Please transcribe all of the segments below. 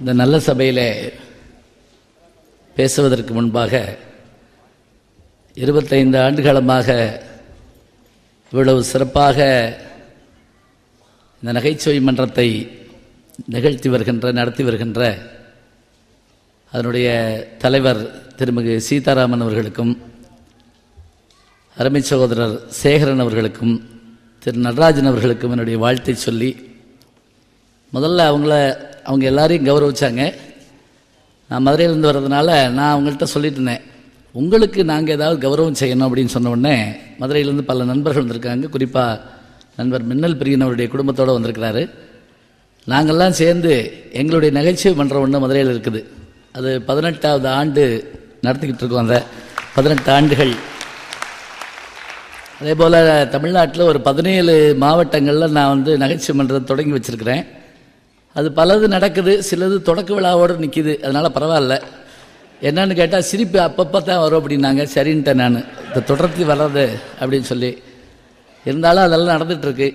இந்த நல்ல சபையிலே பேசுவதற்கு முன்பாக 25 ஆண்டுகாலமாக இவ்வளவு சிறப்பாக இந்த நகைச்சுவை மன்றத்தை நடத்தி வருகின்ற அதனுடைய தலைவர் திருமிகு சீதாராமன் அவர்களுக்கும் அருமை சகோதரர் சேகரன் அவர்களுக்கும் திரு நடராஜன் அவர்களுக்கும் என்னுடைய வாழ்த்தை சொல்லி முதல்ல அவங்க எல்லாரையும் கௌரவிச்சாங்க. நான் மதுரையிலேருந்து வர்றதுனால நான் அவங்கள்ட்ட சொல்லிட்டு இருந்தேன், உங்களுக்கு நாங்கள் ஏதாவது கௌரவம் செய்யணும் அப்படின்னு சொன்ன உடனே மதுரையிலேருந்து பல நண்பர்கள் வந்திருக்காங்க. குறிப்பாக நண்பர் மின்னல் பிரியன் அவருடைய குடும்பத்தோடு வந்திருக்கிறாரு. நாங்கள்லாம் சேர்ந்து எங்களுடைய நகைச்சுவை மன்றம் ஒன்று மதுரையில் இருக்குது. அது 18வது ஆண்டு நடத்திக்கிட்டு இருக்கோம். அந்த 18 ஆண்டுகள் அதே போல் தமிழ்நாட்டில் ஒரு 17 மாவட்டங்களில் நான் நகைச்சுவை மன்றம் தொடங்கி வச்சுருக்கிறேன். அது பலது நடக்குது, சிலது தொடக்க விழாவோடு நிற்கிது. அதனால் பரவாயில்ல. என்னன்னு கேட்டால் சிரிப்பு அப்பப்போ தான் வரும் அப்படின்னாங்க. சரின்ட்டேன் நான், இதை தொடர்த்தி வர்றது அப்படின்னு சொல்லி. இருந்தாலும் அதெல்லாம் நடந்துகிட்ருக்கு.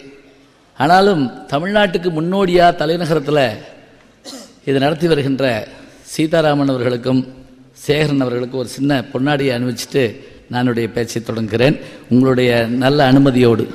ஆனாலும் தமிழ்நாட்டுக்கு முன்னோடியாக தலைநகரத்தில் இது நடத்தி வருகின்ற சீதாராமன் அவர்களுக்கும் சேகரன் அவர்களுக்கும் ஒரு சின்ன பொன்னாடியை அனுபவிச்சுட்டு நானுடைய பேச்சை தொடங்குகிறேன், உங்களுடைய நல்ல அனுமதியோடு.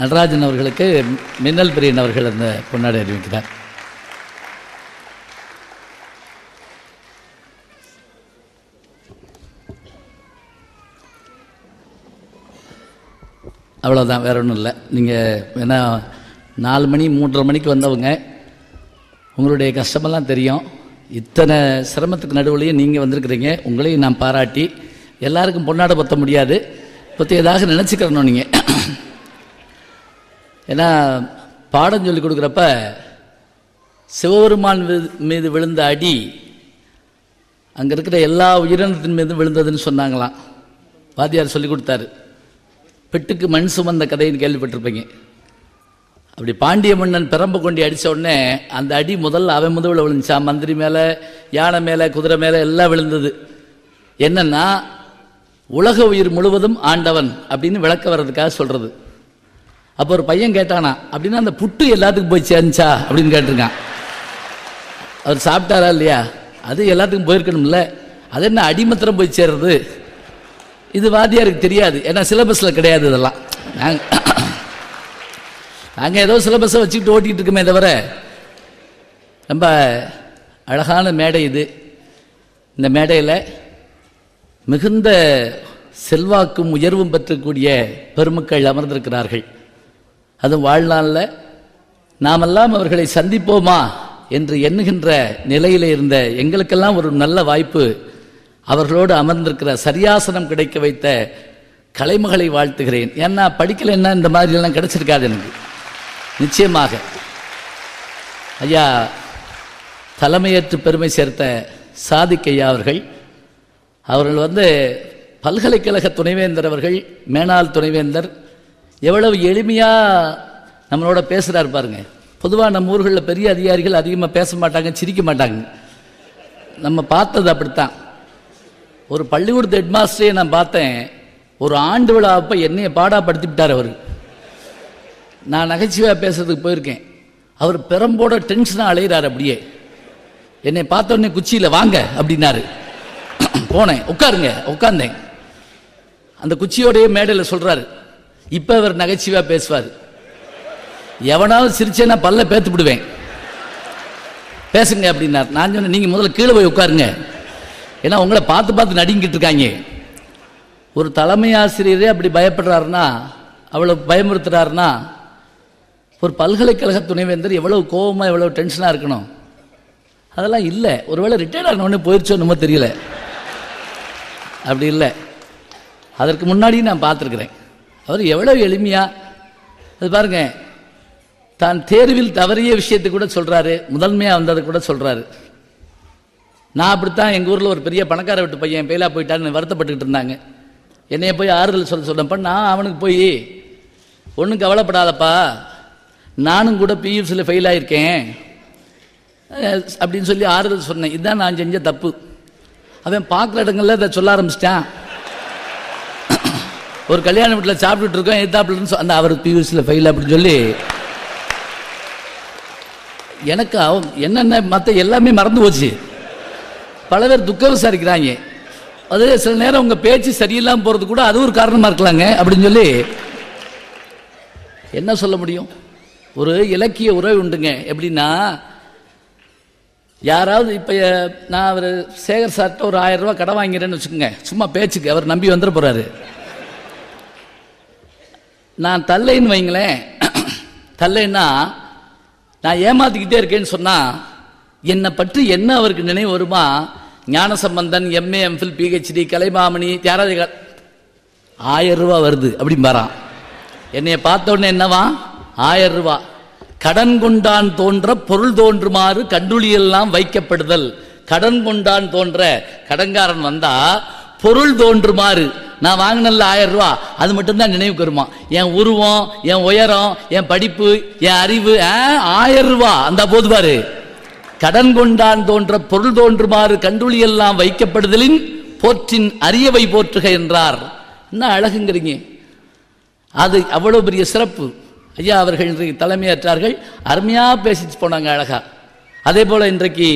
நடராஜன் அவர்களுக்கு மின்னல் பிரியன் அவர்கள் அந்த பொன்னாடி அறிவிக்கிறார். அவ்வளோதான், வேற ஒன்றும் இல்லை. நீங்கள் ஏன்னா 4 மணி 3:30 மணிக்கு வந்தவங்க, உங்களுடைய கஷ்டமெல்லாம் தெரியும். இத்தனை சிரமத்துக்கு நடுவுலையும் நீங்கள் வந்திருக்கிறீங்க. உங்களையும் நான் பாராட்டி, எல்லாருக்கும் பொன்னாடை பற்ற முடியாது, பற்றியதாக நினச்சிக்கிறணும் நீங்கள். ஏன்னா பாடம் சொல்லி கொடுக்குறப்ப சிவபெருமான் மீது விழுந்த அடி அங்கே இருக்கிற எல்லா உயிரினத்தின் மீது விழுந்ததுன்னு சொன்னாங்களாம். வாத்தியார் சொல்லி கொடுத்தாரு. பெட்டுக்கு மண் சுமந்த கதைன்னு கேள்விப்பட்டிருப்பீங்க. அப்படி பாண்டிய மன்னன் பிரம்பு கொண்டு அடித்த உடனே அந்த அடி முதல்ல அவன் முதுவில் விழுந்துச்சா. மந்திரி மேலே, யானை மேலே, குதிரை மேலே எல்லாம் விழுந்தது. என்னன்னா உலக உயிர் முழுவதும் ஆண்டவன் அப்படின்னு விளக்க வர்றதுக்காக சொல்கிறது. அப்போ ஒரு பையன் கேட்டானா, அப்படின்னா அந்த புட்டு எல்லாத்துக்கும் போய் சேர்ந்துச்சா அப்படின்னு கேட்டிருக்கான். அவர் சாப்பிட்டாரா இல்லையா, அது எல்லாத்துக்கும் போயிருக்கணும்ல, அது என்ன அடிமத்திரம் போய் சேர்றது. இது வாத்தியாருக்கு தெரியாது, ஏன்னா சிலபஸில் கிடையாது. இதெல்லாம் நாங்கள் ஏதோ சிலபஸை வச்சுக்கிட்டு ஓட்டிகிட்டு இருக்கோமே தவிர. ரொம்ப அழகான மேடை இது. இந்த மேடையில் மிகுந்த செல்வாக்கும் உயர்வும் பெற்றக்கூடிய பெருமக்கள் அமர்ந்திருக்கிறார்கள். அதுவும் வாழ்நாளில் நாமெல்லாம் அவர்களை சந்திப்போமா என்று எண்ணுகின்ற நிலையில் இருந்த எங்களுக்கெல்லாம் ஒரு நல்ல வாய்ப்பு அவர்களோடு அமர்ந்திருக்கிற சரியாசனம் கிடைக்க வைத்த கலைமகளை வாழ்த்துகிறேன். ஏன்னா படிக்கலைன்னா இந்த மாதிரிலாம் கிடைச்சிருக்காது எனக்கு. நிச்சயமாக ஐயா தலைமையேற்று பெருமை சேர்த்த சாதிக்கையா அவர்கள் பல்கலைக்கழக துணைவேந்தர் அவர்கள், மேனாள் துணைவேந்தர், எவ்வளவு எளிமையாக நம்மளோட பேசுகிறாரு பாருங்க. பொதுவாக நம்ம ஊர்களில் பெரிய அதிகாரிகள் அதிகமாக பேச மாட்டாங்க, சிரிக்க மாட்டாங்க. நம்ம பார்த்தது அப்படித்தான். ஒரு பள்ளிக்கூடத்து ஹெட்மாஸ்டரையே நான் பார்த்தேன். ஒரு ஆண்டு விழா அப்போ என்னையை பாடாப்படுத்தி விட்டார் அவர். நான் நகைச்சுவையாக பேசுறதுக்கு போயிருக்கேன். அவர் பெரம்போட டென்ஷனாக அலைகிறார். அப்படியே என்னை பார்த்த உடனே குச்சியில் வாங்க அப்படின்னாரு. போனேன், உட்காந்தேன். அந்த குச்சியோடைய மேடையில் சொல்கிறாரு, இப்போ அவர் நகைச்சுவையாக பேசுவார், எவனாவது சிரிச்சேன்னா பல்ல பேத்து விடுவேன், பேசுங்க அப்படின்னார். நான் சொன்னேன், நீங்கள் முதல்ல கீழே போய் உட்காருங்க, ஏன்னா உங்களை பார்த்து நடுங்கிட்டு இருக்காங்க. ஒரு தலைமை ஆசிரியரே அப்படி பயப்படுறாருன்னா, அவ்வளோ பயமுறுத்துறாருன்னா, ஒரு பல்கலைக்கழக துணைவேந்தர் எவ்வளவு கோவமா எவ்வளவு டென்ஷனா இருக்கணும் அதெல்லாம் இல்ல. ஒருவேளை ரிட்டையர் ஆனவனே போயிடுச்சோ நம்ம தெரியல, அப்படி இல்லை. அதற்கு முன்னாடி நான் பார்த்துருக்குறேன் அவர் எவ்வளவு எளிமையா, அது பாருங்க, தான் தேர்வில் தவறிய விஷயத்தை கூட சொல்றாரு, முதன்மையா வந்ததை கூட சொல்றாரு. நான் அப்படித்தான் எங்கள் ஊரில் ஒரு பெரிய பணக்கார விட்டு பையன் பெயிலா போயிட்டான்னு வருத்தப்பட்டுக்கிட்டு இருந்தாங்க. என்னைய போய் ஆறுதல் சொல்ல சொன்னப்ப நான் அவனுக்கு போய் ஒன்றும் கவலைப்படாதப்பா, நானும் கூட பியூசியில் ஃபெயில் ஆகியிருக்கேன் அப்படின்னு சொல்லி ஆறுதல் சொன்னேன். இதுதான் நான் செஞ்ச தப்பு. அவன் பார்க்குற இடங்களில் அதை சொல்ல ஆரம்பிச்சிட்டான். ஒரு கல்யாண வீட்டில் சாப்பிட்டுட்டு இருக்கோம், எத்தாப்பிள்னு அந்த அவர் பியூசியில் ஃபெயில் அப்படின்னு சொல்லி எனக்கு என்னென்ன மற்ற எல்லாமே மறந்து போச்சு. பல பேர் துக்கம் விசாரிக்கிறாங்க. அது சில நேரம் உங்கள் பேச்சு சரியில்லாமல் போகிறது கூட அது ஒரு காரணமாக இருக்கலாங்க அப்படின்னு சொல்லி என்ன சொல்ல முடியும். ஒரு இலக்கிய உறவு உண்டுங்க. எப்படின்னா யாராவது இப்போ நான் அவர் சேகர் சார்கிட்ட ஒரு 1000 ரூபா கடன் வாங்கிறேன்னு வச்சுக்கோங்க, சும்மா பேச்சுக்கு, அவர் நம்பி வந்துட போகிறாரு. நான் தல்லைன்னு வைங்களேன், தல்லைன்னா நான் ஏமாத்திக்கிட்டே இருக்கேன்னு சொன்னால் என்னை பற்றி என்ன அவருக்கு நினைவு வருமா? Gnanasambandan MA MPhil PhD Kalaimamani Thyagaraja 1000 ரூபா வருது அப்படிம்பாரான். என்னைய பார்த்த உடனே என்னவா? 1000 ரூபா. கடன் கொண்டான் தோன்ற பொருள் தோன்றுமாறு கண்டுளியெல்லாம் வைக்கப்படுதல். கடன் கொண்டான் தோன்ற கடன்காரன் வந்தா பொருள் தோன்றுமாறு, நான் வாங்கினல 1000 ரூபா அது மட்டும்தான் நினைவுக்கு வருமா? என் உருவம், என் உயரம், என் படிப்பு, என் அறிவு, 1000 ரூபா அந்த போது பாரு. கடன் கொண்டான் தோன்ற பொருள் தோன்றுமாறு கண்டுளியெல்லாம் வைக்கப்படுதலின் போற்றின் அரியவை போற்றுக என்றார். என்ன அழகுங்கிறீங்க! அது அவ்வளோ பெரிய சிறப்பு. ஐயா அவர்கள் இன்றைக்கு தலைமையேற்றார்கள், அருமையாக பேசிட்டு போனாங்க, அழகா. அதே போல் இன்றைக்கு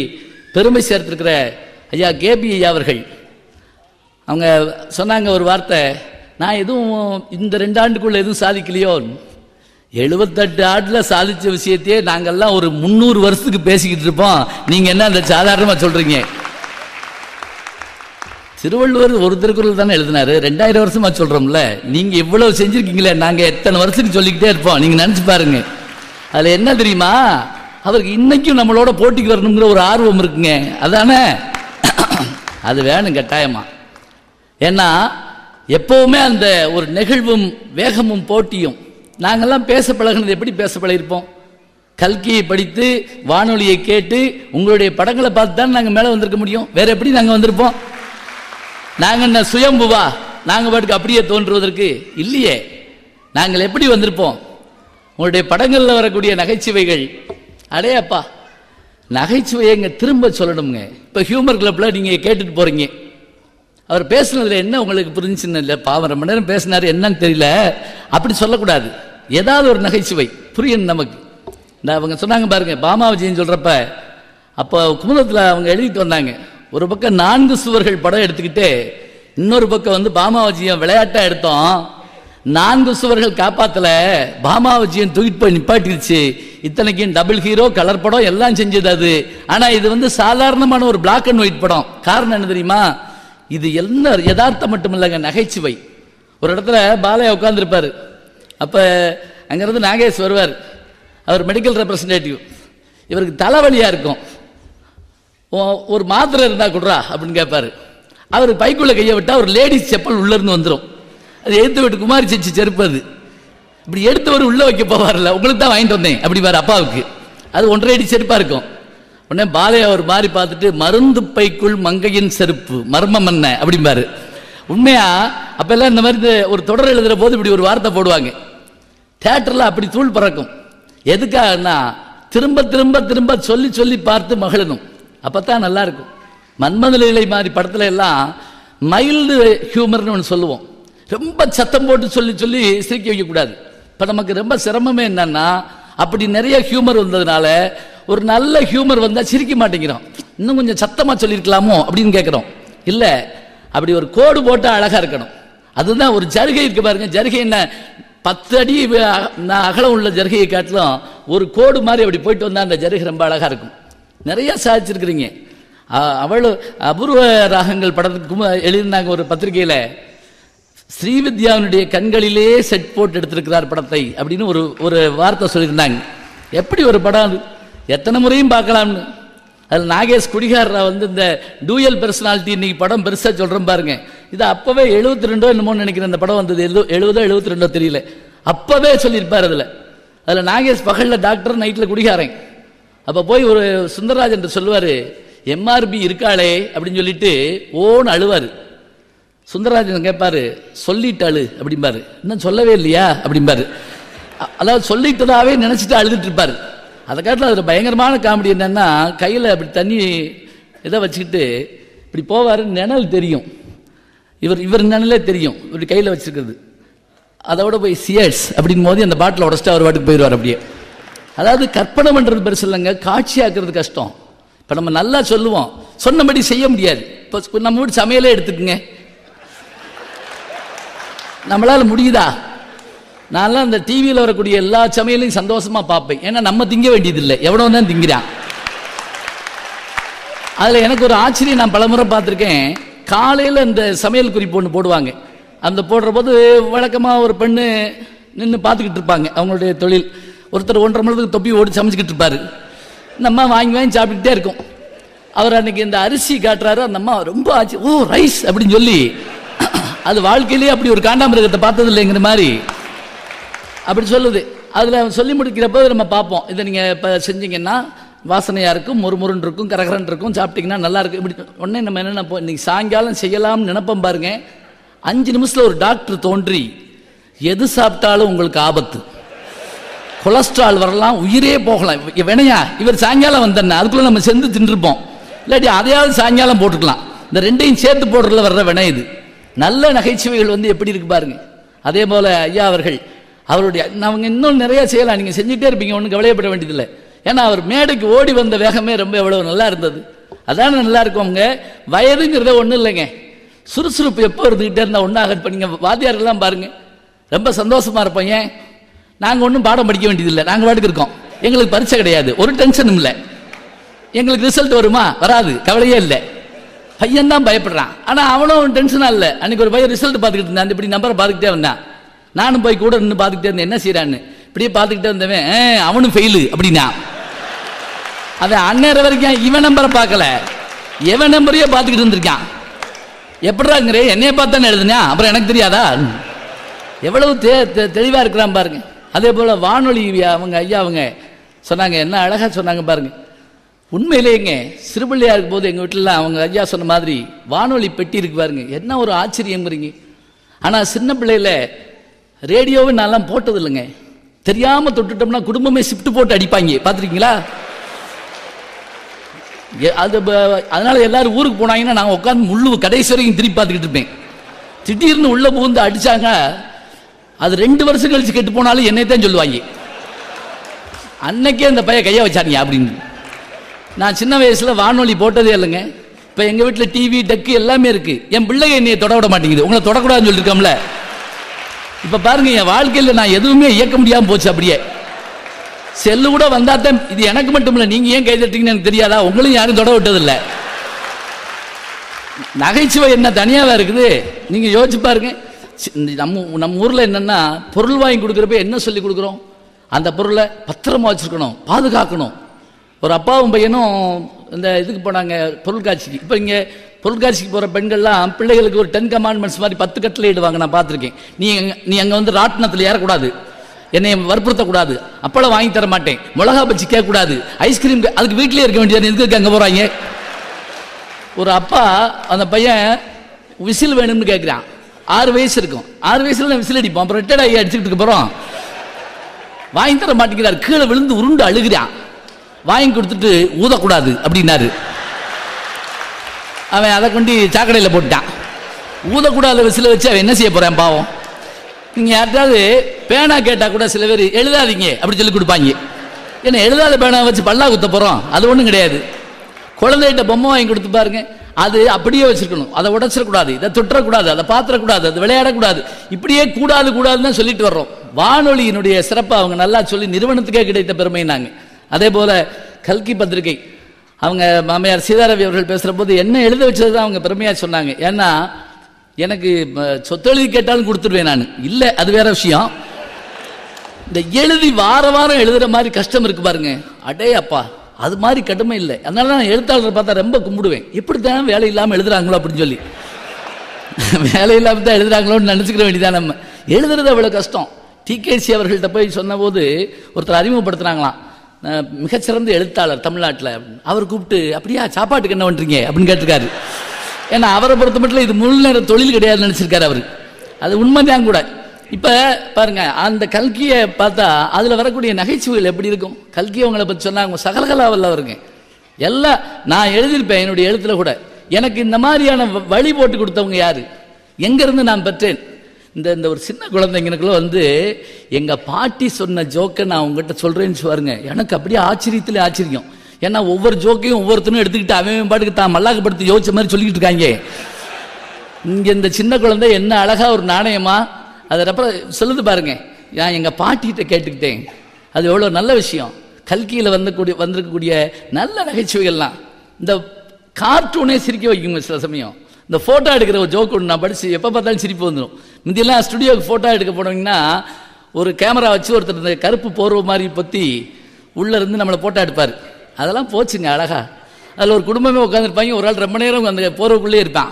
பெருமை சேர்த்திருக்கிற ஐயா கேபி ஐயா அவர்கள் அவங்க சொன்னாங்க ஒரு வார்த்தை, நான் எதுவும் இந்த 2 ஆண்டுக்குள்ளே எதுவும் சாதிக்கலையோ. 78 ஆண்டில் சாதித்த விஷயத்தையே நாங்கள்லாம் ஒரு 300 வருஷத்துக்கு பேசிக்கிட்டு இருப்போம். நீங்கள் என்ன அந்த சாதாரணமாக சொல்கிறீங்க? திருவள்ளுவர் ஒரு திருக்குறள் தானே எழுதினாரு, 2000 வருஷமா சொல்கிறோம்ல. நீங்கள் இவ்வளவு செஞ்சுருக்கீங்களே, நாங்கள் எத்தனை வருஷத்துக்கு சொல்லிக்கிட்டே இருப்போம். நீங்கள் நினச்சி பாருங்க. அதில் என்ன தெரியுமா, அவருக்கு இன்னைக்கும் நம்மளோட போட்டிக்கு வரணுங்கிற ஒரு ஆர்வம் இருக்குங்க. அதானே அது வேணும் கட்டாயமா. ஏன்னா எப்போவுமே அந்த ஒரு நெகிழ்வும் வேகமும் போட்டியும். நாங்கள்லாம் பேச பழகினது எப்படி பேச பழகிருப்போம்? கல்கியை படித்து வானொலியை கேட்டு உங்களுடைய படங்களை பார்த்து தான் நாங்கள் மேலே வந்திருக்க முடியும். வேற எப்படி நாங்கள் வந்திருப்போம்? நாங்கள் என்ன சுயம்புவா? நாங்கள் பாட்டுக்கு அப்படியே தோன்றுவதற்கு இல்லையே. நாங்கள் எப்படி வந்திருப்போம்? உங்களுடைய படங்களில் வரக்கூடிய நகைச்சுவைகள், அடே அப்பா, நகைச்சுவையை இங்கே திரும்ப சொல்லணுங்க. இப்போ ஹியூமர் கிளப்பில் நீங்கள் கேட்டுட்டு போகிறீங்க, அவர் பேசுனதில் என்ன உங்களுக்கு புரிஞ்சுன்னு இல்லை, பாவம் ரொம்ப நேரம் பேசினார் என்னன்னு தெரியல, அப்படி சொல்லக்கூடாது. ஏதாவது ஒரு நகைச்சுவை புரியணும் நமக்கு. நான் அவங்க சொன்னாங்க பாருங்க, பாமாவஜின்னு சொல்கிறப்ப, அப்போ குமுதத்தில் அவங்க எழுதிட்டு வந்தாங்க. ஒரு பக்கம் 4 சுவர்கள் படம் எடுத்துக்கிட்டு, இன்னொரு பக்கம் வந்து பாமாவஜியம் விளையாட்டாக எடுத்தோம். 4 சுவர்கள் காப்பாற்றல, பாமாவஜியம் தூக்கிட்டு போய் நிப்பாட்டிடுச்சு. இத்தனைக்கும் டபுள் ஹீரோ, கலர் படம் எல்லாம் செஞ்சது அது. ஆனால் இது வந்து சாதாரணமான ஒரு பிளாக் அண்ட் ஒயிட் படம். காரணம் என்ன தெரியுமா? இது என்ன யதார்த்தம் மட்டும் இல்லைங்க, நகைச்சுவை. ஒரு இடத்துல பாலையா உட்காந்துருப்பார், அப்போ அங்கேருந்து நாகேஷ் வருவார், அவர் மெடிக்கல் ரெப்ரஸன்டேட்டிவ். இவருக்கு தலைவலியாக இருக்கும், ஒரு மாத்திரை இருந்தால் கொடுறா அப்படின்னு கேட்பாரு. அவர் பைக்குள்ள கையை விட்டால் ஒரு லேடிஸ் செப்பல் உள்ளேருந்து வந்துடும். அது எடுத்து விட்டு குமாரி செஞ்சு செருப்பது, இப்படி எடுத்தவர் உள்ளே வைக்க போவார்ல, உங்களுக்கு தான் வாங்கிட்டு வந்தேன் அப்படி பாரு அப்பாவுக்கு. அது 1.5 அடி செருப்பாக இருக்கும். உடனே பாலையா ஒரு மாதிரி பார்த்துட்டு, மருந்து பைக்குள் மங்கையின் செருப்பு மர்மம் என்ன அப்படிம்பாரு. உண்மையா அப்பெல்லாம் இந்த மாதிரி ஒரு தொடர் எழுதுகிற போது இப்படி ஒரு வார்த்தை போடுவாங்க. தியேட்டரில் அப்படி தூள் பறக்கும். எதுக்காகனா திரும்ப திரும்ப திரும்ப சொல்லி சொல்லி பார்த்து மகிழணும், அப்பத்தான் நல்லா இருக்கும். மன்மத லீலை மாதிரி படத்துல எல்லாம் மைல்டு ஹியூமர்னு ஒன்று சொல்லுவோம். ரொம்ப சத்தம் போட்டு சொல்லி சொல்லி சிரிக்க வைக்கக்கூடாது. இப்போ நமக்கு ரொம்ப சிரமமே என்னன்னா, அப்படி நிறைய ஹியூமர் வந்ததுனால ஒரு நல்ல ஹியூமர் வந்தால் சிரிக்க மாட்டேங்கிறோம். இன்னும் கொஞ்சம் சத்தமாக சொல்லியிருக்கலாமோ அப்படின்னு கேட்குறோம். இல்லை, அப்படி ஒரு கோடு போட்டால் அழகாக இருக்கணும். அதுதான் ஒரு ஜருகை இருக்கு பாருங்க. ஜருகை என்ன, 10 அடி அகலம் உள்ள ஜருகையை காட்டிலும் ஒரு கோடு மாதிரி அப்படி போயிட்டு வந்தால் அந்த ஜருகை ரொம்ப அழகாக இருக்கும். நிறைய சாதிச்சிருக்கிறீங்க. அவ்வளோ அபூர்வ ராகங்கள் படத்துக்கு எழுதினாங்க ஒரு பத்திரிகையில். ஸ்ரீவித்யாவினுடைய கண்களிலே செட் போட்டு எடுத்திருக்கிறார் படத்தை அப்படின்னு ஒரு ஒரு வார்த்தை சொல்லியிருந்தாங்க. எப்படி ஒரு படம் அது, எத்தனை முறையும் பார்க்கலாம்னு. அதில் நாகேஷ் குடிகாரரா வந்து இந்த டூயல் பர்சனாலிட்டி இன்னைக்கு படம் பெருசாக சொல்கிறோம் பாருங்க. இது அப்போவே 72 என்னமோ நினைக்கிறேன் அந்த படம் வந்தது, 70-72 தெரியல. அப்போவே சொல்லியிருப்பார். அதில் நாகேஷ் பகலில் டாக்டர், நைட்டில் குடிகாரன். அப்போ போய் ஒரு சுந்தரராஜ் என்று சொல்லுவார், எம்ஆர்பி இருக்காளே அப்படின்னு சொல்லிட்டு ஓன்னு அழுவார். சுந்தரராஜன் கேட்பாரு, சொல்லிட்டு அழு அப்படிம்பாரு. இன்னும் சொல்லவே இல்லையா அப்படிம்பாரு. அதாவது சொல்லிட்டதாவே நினச்சிட்டு அழுதுட்டு இருப்பார். அதை காட்டில் அதில் பயங்கரமான காமெடி என்னென்னா, கையில் அப்படி தண்ணி இதை வச்சுக்கிட்டு இப்படி போவார், நிழல் தெரியும், இவர் நிழலே தெரியும், இப்படி கையில் வச்சுருக்கிறது. அதோட போய் சியர்ஸ் அப்படின் போது அந்த பாட்டில் உடச்சிட்டு அவர் வாட்டுக்கு போயிடுவார். அப்படியே அதாவது கற்பனை பண்ணுறது பெருசு இல்லைங்க, காட்சியாக்குறது கஷ்டம். இப்போ நம்ம நல்லா சொல்லுவோம், சொன்னபடி செய்ய முடியாது. இப்போ நம்ம வீட்டு சமையலே எடுத்துக்குங்க, நம்மளால் முடியுதா? நான்லாம் அந்த டிவியில் வரக்கூடிய எல்லா சமையலையும் சந்தோஷமாக பார்ப்பேன். ஏன்னா நம்ம திங்க வேண்டியதில்லை, எவ்வளோ தான் திங்கிறான். அதில் எனக்கு ஒரு ஆச்சரியம், நான் பலமுறை பார்த்துருக்கேன். காலையில் அந்த சமையல் குறிப்பு ஒன்று போடுவாங்க. அந்த போடுற போது வழக்கமாக ஒரு பெண்ணு நின்று பார்த்துக்கிட்டு இருப்பாங்க அவங்களுடைய தொழில். ஒருத்தர் 1.5 மணி நேரத்துக்கு தொப்பி ஓடி சமைச்சிக்கிட்டு இருப்பார். நம்ம வாங்கி சாப்பிட்டுக்கிட்டே இருக்கோம். அவர் அன்றைக்கி இந்த அரிசி காட்டுறாரு, அந்த அம்மா ரொம்ப ஆச்சு, ஓ ரைஸ் அப்படின்னு சொல்லி. அது வாழ்க்கையிலேயே அப்படி ஒரு காண்டாமிருகத்தை பார்த்தது இல்லைங்கிற மாதிரி அப்படி சொல்லுது. அதில் சொல்லி முடிக்கிறப்போ நம்ம பார்ப்போம், இதை நீங்கள் இப்போ செஞ்சீங்கன்னா வாசனையாக இருக்கும், முறுமுறுன்னு இருக்கும், கரகரன் இருக்கும், சாப்பிட்டிங்கன்னா நல்லாயிருக்கும் இப்படி. உடனே நம்ம என்ன நினைப்போம், இன்றைக்கி சாயங்காலம் செய்யலாம்னு நினைப்போம் பாருங்க. 5 நிமிஷத்தில் ஒரு டாக்டர் தோன்றி, எது சாப்பிட்டாலும் உங்களுக்கு ஆபத்து, கொலஸ்ட்ரால் வரலாம், உயிரே போகலாம். வேணையா இவர் சாயங்காலம் வந்தேன்னா அதுக்குள்ளே நம்ம செஞ்சு தின்றுப்போம், இல்லாட்டி அதையாவது சாயங்காலம் போட்டுக்கலாம். இந்த ரெண்டையும் சேர்த்து போடுறதுல வர்ற வினை இது. நல்ல நகைச்சுவைகள் வந்து எப்படி இருக்கு பாருங்க. அதே போல் ஐயா அவர்கள் அவருடைய, அவங்க இன்னும் நிறையா செய்யலாம், நீங்கள் செஞ்சுட்டே இருப்பீங்க, ஒன்றும் கவலையப்பட வேண்டியதில்லை. ஏன்னா அவர் மேடைக்கு ஓடி வந்த வேகமே ரொம்ப எவ்வளோ நல்லா இருந்தது. அதான நல்லா இருக்கும். அவங்க வயதுங்கிறத ஒன்றும் இல்லைங்க, சுறுசுறுப்பு எப்போ இருந்துக்கிட்டே இருந்தால் ஒன்றாக பண்ணிங்க. வாத்தியார்கள்லாம் பாருங்கள் ரொம்ப சந்தோஷமாக இருப்போம். ஏன், நாங்கள் ஒன்றும் பாடம் படிக்க வேண்டியதில்லை, நாங்கள் பாட்டுக்கு இருக்கோம், எங்களுக்கு பரீட்சை கிடையாது, ஒரு டென்ஷனும் இல்லை, எங்களுக்கு ரிசல்ட் வருமா வராது கவலையே இல்லை. பையன் தான் பயப்படுறான், ஆனால் அவனும் டென்ஷனாக இல்லை. அன்றைக்கி ஒரு பையன் ரிசல்ட் பார்த்துக்கிட்டு இருந்தான், இப்படி நம்பரை பார்த்துக்கிட்டே வந்தான். நானும் போய் கூட நின்று பார்த்துக்கிட்டே இருந்தேன், என்ன செய்யறான்னு இப்படியே பார்த்துக்கிட்டே இருந்தவன் அவனும் ஃபெயிலு அப்படின்னா. அதை அந்நேரம் வரைக்கும் இவன் நம்பரை பார்க்கல, எவன் நம்பரையே பார்த்துக்கிட்டு இருந்திருக்கான். எப்படிறாங்கிற என்னைய பார்த்தானே எழுதுனா, அப்புறம் எனக்கு தெரியாதா? எவ்வளவு தெளிவாக இருக்கிறான் பாருங்க. அதே போல் வானொலி அவங்க ஐயா அவங்க சொன்னாங்க, என்ன அழகாக சொன்னாங்க பாருங்க. உண்மையிலேங்க சிறுபிள்ளையாக இருக்கும்போது எங்கள் வீட்டிலலாம் அவங்க ஐயா சொன்ன மாதிரி வானொலி பெட்டி இருக்கு பாருங்க, என்ன ஒரு ஆச்சரியங்கிறீங்க. ஆனால் சின்ன பிள்ளையில ரேடியோவை நான்லாம் போட்டது இல்லைங்க, தெரியாமல் தொட்டுட்டோம்னா குடும்பமே ஷிஃப்ட் போட்டு அடிப்பாங்க, பார்த்துருக்கீங்களா? அது அதனால எல்லாரும் ஊருக்கு போனாங்கன்னா நாங்கள் உட்காந்து முள்ளு கடைசி வரைக்கும் திரும்பி பார்த்துக்கிட்டு இருப்பேன். திடீர்னு உள்ளே புகுந்து அடித்தாங்க, அது 2 வருஷம் கழிச்சு கெட்டு போனாலும் என்னை தான் சொல்லுவாங்க, அன்னைக்கே அந்த பையன் கையை வச்சாங்க அப்படின்னு. நான் சின்ன வயசில் வானொலி போட்டதே இல்லைங்க. இப்போ எங்கள் வீட்டில் டிவி, டக்கு எல்லாமே இருக்குது. என் பிள்ளைங்க என்னையை தொட விட மாட்டேங்குது. உங்களை தொடக்கூடாதுன்னு சொல்லியிருக்கோம்ல, இப்போ பாருங்க என் வாழ்க்கையில் நான் எதுவுமே இயக்க முடியாமல் போச்சு. அப்படியே செல்லு கூட வந்தாத்தான், இது எனக்கு மட்டும் இல்லை, நீங்கள் ஏன் கைதட்டீங்கன்னு எனக்கு தெரியாதா, உங்களையும் யாரும் தொட விட்டதில்லை. நகைச்சுவை என்ன தனியாக இருக்குது, நீங்கள் யோசிச்சு பாருங்க. நம்ம ஊரில் என்னென்னா, பொருள் வாங்கி கொடுக்குறப்ப என்ன சொல்லி கொடுக்குறோம், அந்த பொருளை பத்திரமா வச்சுருக்கணும், பாதுகாக்கணும். ஒரு அப்பாவும் பையனும் இந்த இதுக்கு போனாங்க பொருட்காட்சிக்கு. இப்போ இங்கே பொருட்காட்சிக்கு போகிற பெண்கள்லாம் பிள்ளைகளுக்கு ஒரு 10 கமாண்ட்மெண்ட்ஸ் மாதிரி 10 கட்டளை இடுவாங்க. நான் பார்த்துருக்கேன். நீ அங்கே வந்து ராட்டினத்தில் ஏறக்கூடாது, என்னை வற்புறுத்தக்கூடாது, அப்பளம் வாங்கி தர மாட்டேன், மிளகா பச்சி கேட்கக்கூடாது, ஐஸ்கிரீம் அதுக்கு வீட்டிலே இருக்க வேண்டியது, எதுக்கு அங்கே போகிறாங்க? ஒரு அப்பா அந்த பையன் விசில் வேணும்னு கேட்குறான். 6 வயசு இருக்கும், 6 வயசில் நான் விசில் அடிப்போம், அப்புறம் ரிட்டையர்ட் ஆகி அடிச்சுக்கிட்டு போகிறோம். வாங்கி தர மாட்டேங்கிறார், கீழே விழுந்து உருண்டு அழுகிறான். வாங்கி கொடுத்துட்டு ஊதக்கூடாது அப்படின்னாரு. அவன் அதை கொண்டு சாக்கடையில் போட்டான். ஊதக்கூடாத விசில வச்சு அவன் என்ன செய்ய போகிறான் பாவம்? நீங்கள் யார்ட்டாவது பேனா கேட்டால் கூட சில பேர் எழுதாதீங்க அப்படி சொல்லி கொடுப்பாங்க. ஏன்னா எழுதாத பேனா வச்சு பல்லா குத்த போகிறோம், அது ஒன்றும் கிடையாது. குழந்தைகிட்ட பொம்மை வாங்கி கொடுத்து பாருங்க, அது அப்படியே வச்சுருக்கணும், அதை உடச்சிடக்கூடாது, இதை தொட்டக்கூடாது, அதை பாத்திரக்கூடாது, அது விளையாடக்கூடாது, இப்படியே கூடாதுன்னு தான் சொல்லிட்டு வர்றோம். வானொலியினுடைய சிறப்பை அவங்க நல்லா சொல்லி நிறுவனத்துக்கே கிடைத்த பெருமை நாங்கள். அதே போல் கல்கி பத்திரிகை அவங்க மாமையார் சீதாரவி அவர்கள் பேசுகிற போது என்ன எழுத வச்சது தான் அவங்க பெருமையாக சொன்னாங்க. ஏன்னா எனக்கு சொத்தெழுதி கேட்டாலும் கொடுத்துருவேன் நான். இல்லை அது வேற விஷயம். இந்த எழுதி வார வாரம் எழுதுற மாதிரி கஷ்டம் இருக்கு பாருங்க. அடே அப்பா, அது மாதிரி கடுமை இல்லை. அதனால நான் எழுத்தாளர் பார்த்தா ரொம்ப கும்பிடுவேன். எப்படி தான் வேலை இல்லாமல் எழுதுறாங்களோ அப்படின்னு சொல்லி, வேலை இல்லாமல் தான் எழுதுறாங்களோன்னு நினச்சிக்கிற வேண்டியதான். நம்ம எழுதுறது அவ்வளோ கஷ்டம். டிகேசி அவர்கள்ட்ட போய் சொன்னபோது ஒருத்தர் அறிமுகப்படுத்துறாங்களாம், மிகச்சிறந்த எழுத்தாளர் தமிழ்நாட்டில். அவர் கூப்பிட்டு, அப்படியா சாப்பாட்டுக்கு என்ன பண்ணுறீங்க அப்படின்னு கேட்டிருக்காரு. ஏன்னா அவரை பொறுத்த மட்டும் இது முழு நேர தொழில் கிடையாதுன்னு நினச்சிருக்காரு அவர். அது உண்மைதான் கூட. இப்போ பாருங்க, அந்த கல்கியை பார்த்தா அதில் வரக்கூடிய நகைச்சுவைகள் எப்படி இருக்கும். கல்கியவங்களை பற்றி சொன்னால் அவங்க சகலகலாவில் வருங்க. எல்லாம் நான் எழுதியிருப்பேன் என்னுடைய எழுத்துல கூட. எனக்கு இந்த மாதிரியான வழி போட்டு கொடுத்தவங்க யார், எங்கேருந்து நான் பெற்றேன். இந்த இந்த ஒரு சின்ன குழந்தைங்களுக்குள்ள வந்து எங்கள் பாட்டி சொன்ன ஜோக்கை நான் உங்ககிட்ட சொல்கிறேன்னு பாருங்க, எனக்கு அப்படியே ஆச்சரியத்தில் ஆச்சரியம். ஏன்னா ஒவ்வொரு ஜோக்கையும் ஒவ்வொருத்தரும் எடுத்துக்கிட்டு அவன் பாட்டுக்கு தான் மல்லாக்கப்படுத்தி யோசிச்ச மாதிரி சொல்லிக்கிட்டு இருக்காங்க. இங்கே இந்த சின்ன குழந்தை என்ன அழகா ஒரு நாணயமா அதை அப்புறம் சொல்லுது பாருங்க. நான் எங்கள் பாட்டிகிட்ட கேட்டுக்கிட்டேன், அது எவ்வளோ நல்ல விஷயம். கல்கியில் வந்திருக்கக்கூடிய நல்ல நகைச்சுவைகள்லாம் இந்த கார்ட்டூனே சிரிக்க வைக்குங்க. சில சமயம் இந்த ஃபோட்டோ எடுக்கிற ஒரு ஜோக் ஒன்று நான் படித்து எப்போ பார்த்தாலும் சிரிப்பு வந்துடும். முந்தியெல்லாம் ஸ்டுடியோவுக்கு ஃபோட்டோ எடுக்க போனோம்னா ஒரு கேமரா வச்சு ஒருத்தர் இந்த கருப்பு போர்வை மாதிரி பற்றி உள்ளே இருந்து நம்மளை ஃபோட்டோ எடுப்பார். அதெல்லாம் போச்சுங்க அழகா. அதில் ஒரு குடும்பமே உட்காந்துருப்பாங்க, ஒரு ஆள் ரொம்ப நேரம் அந்த போர்வைக்குள்ளே இருப்பான்.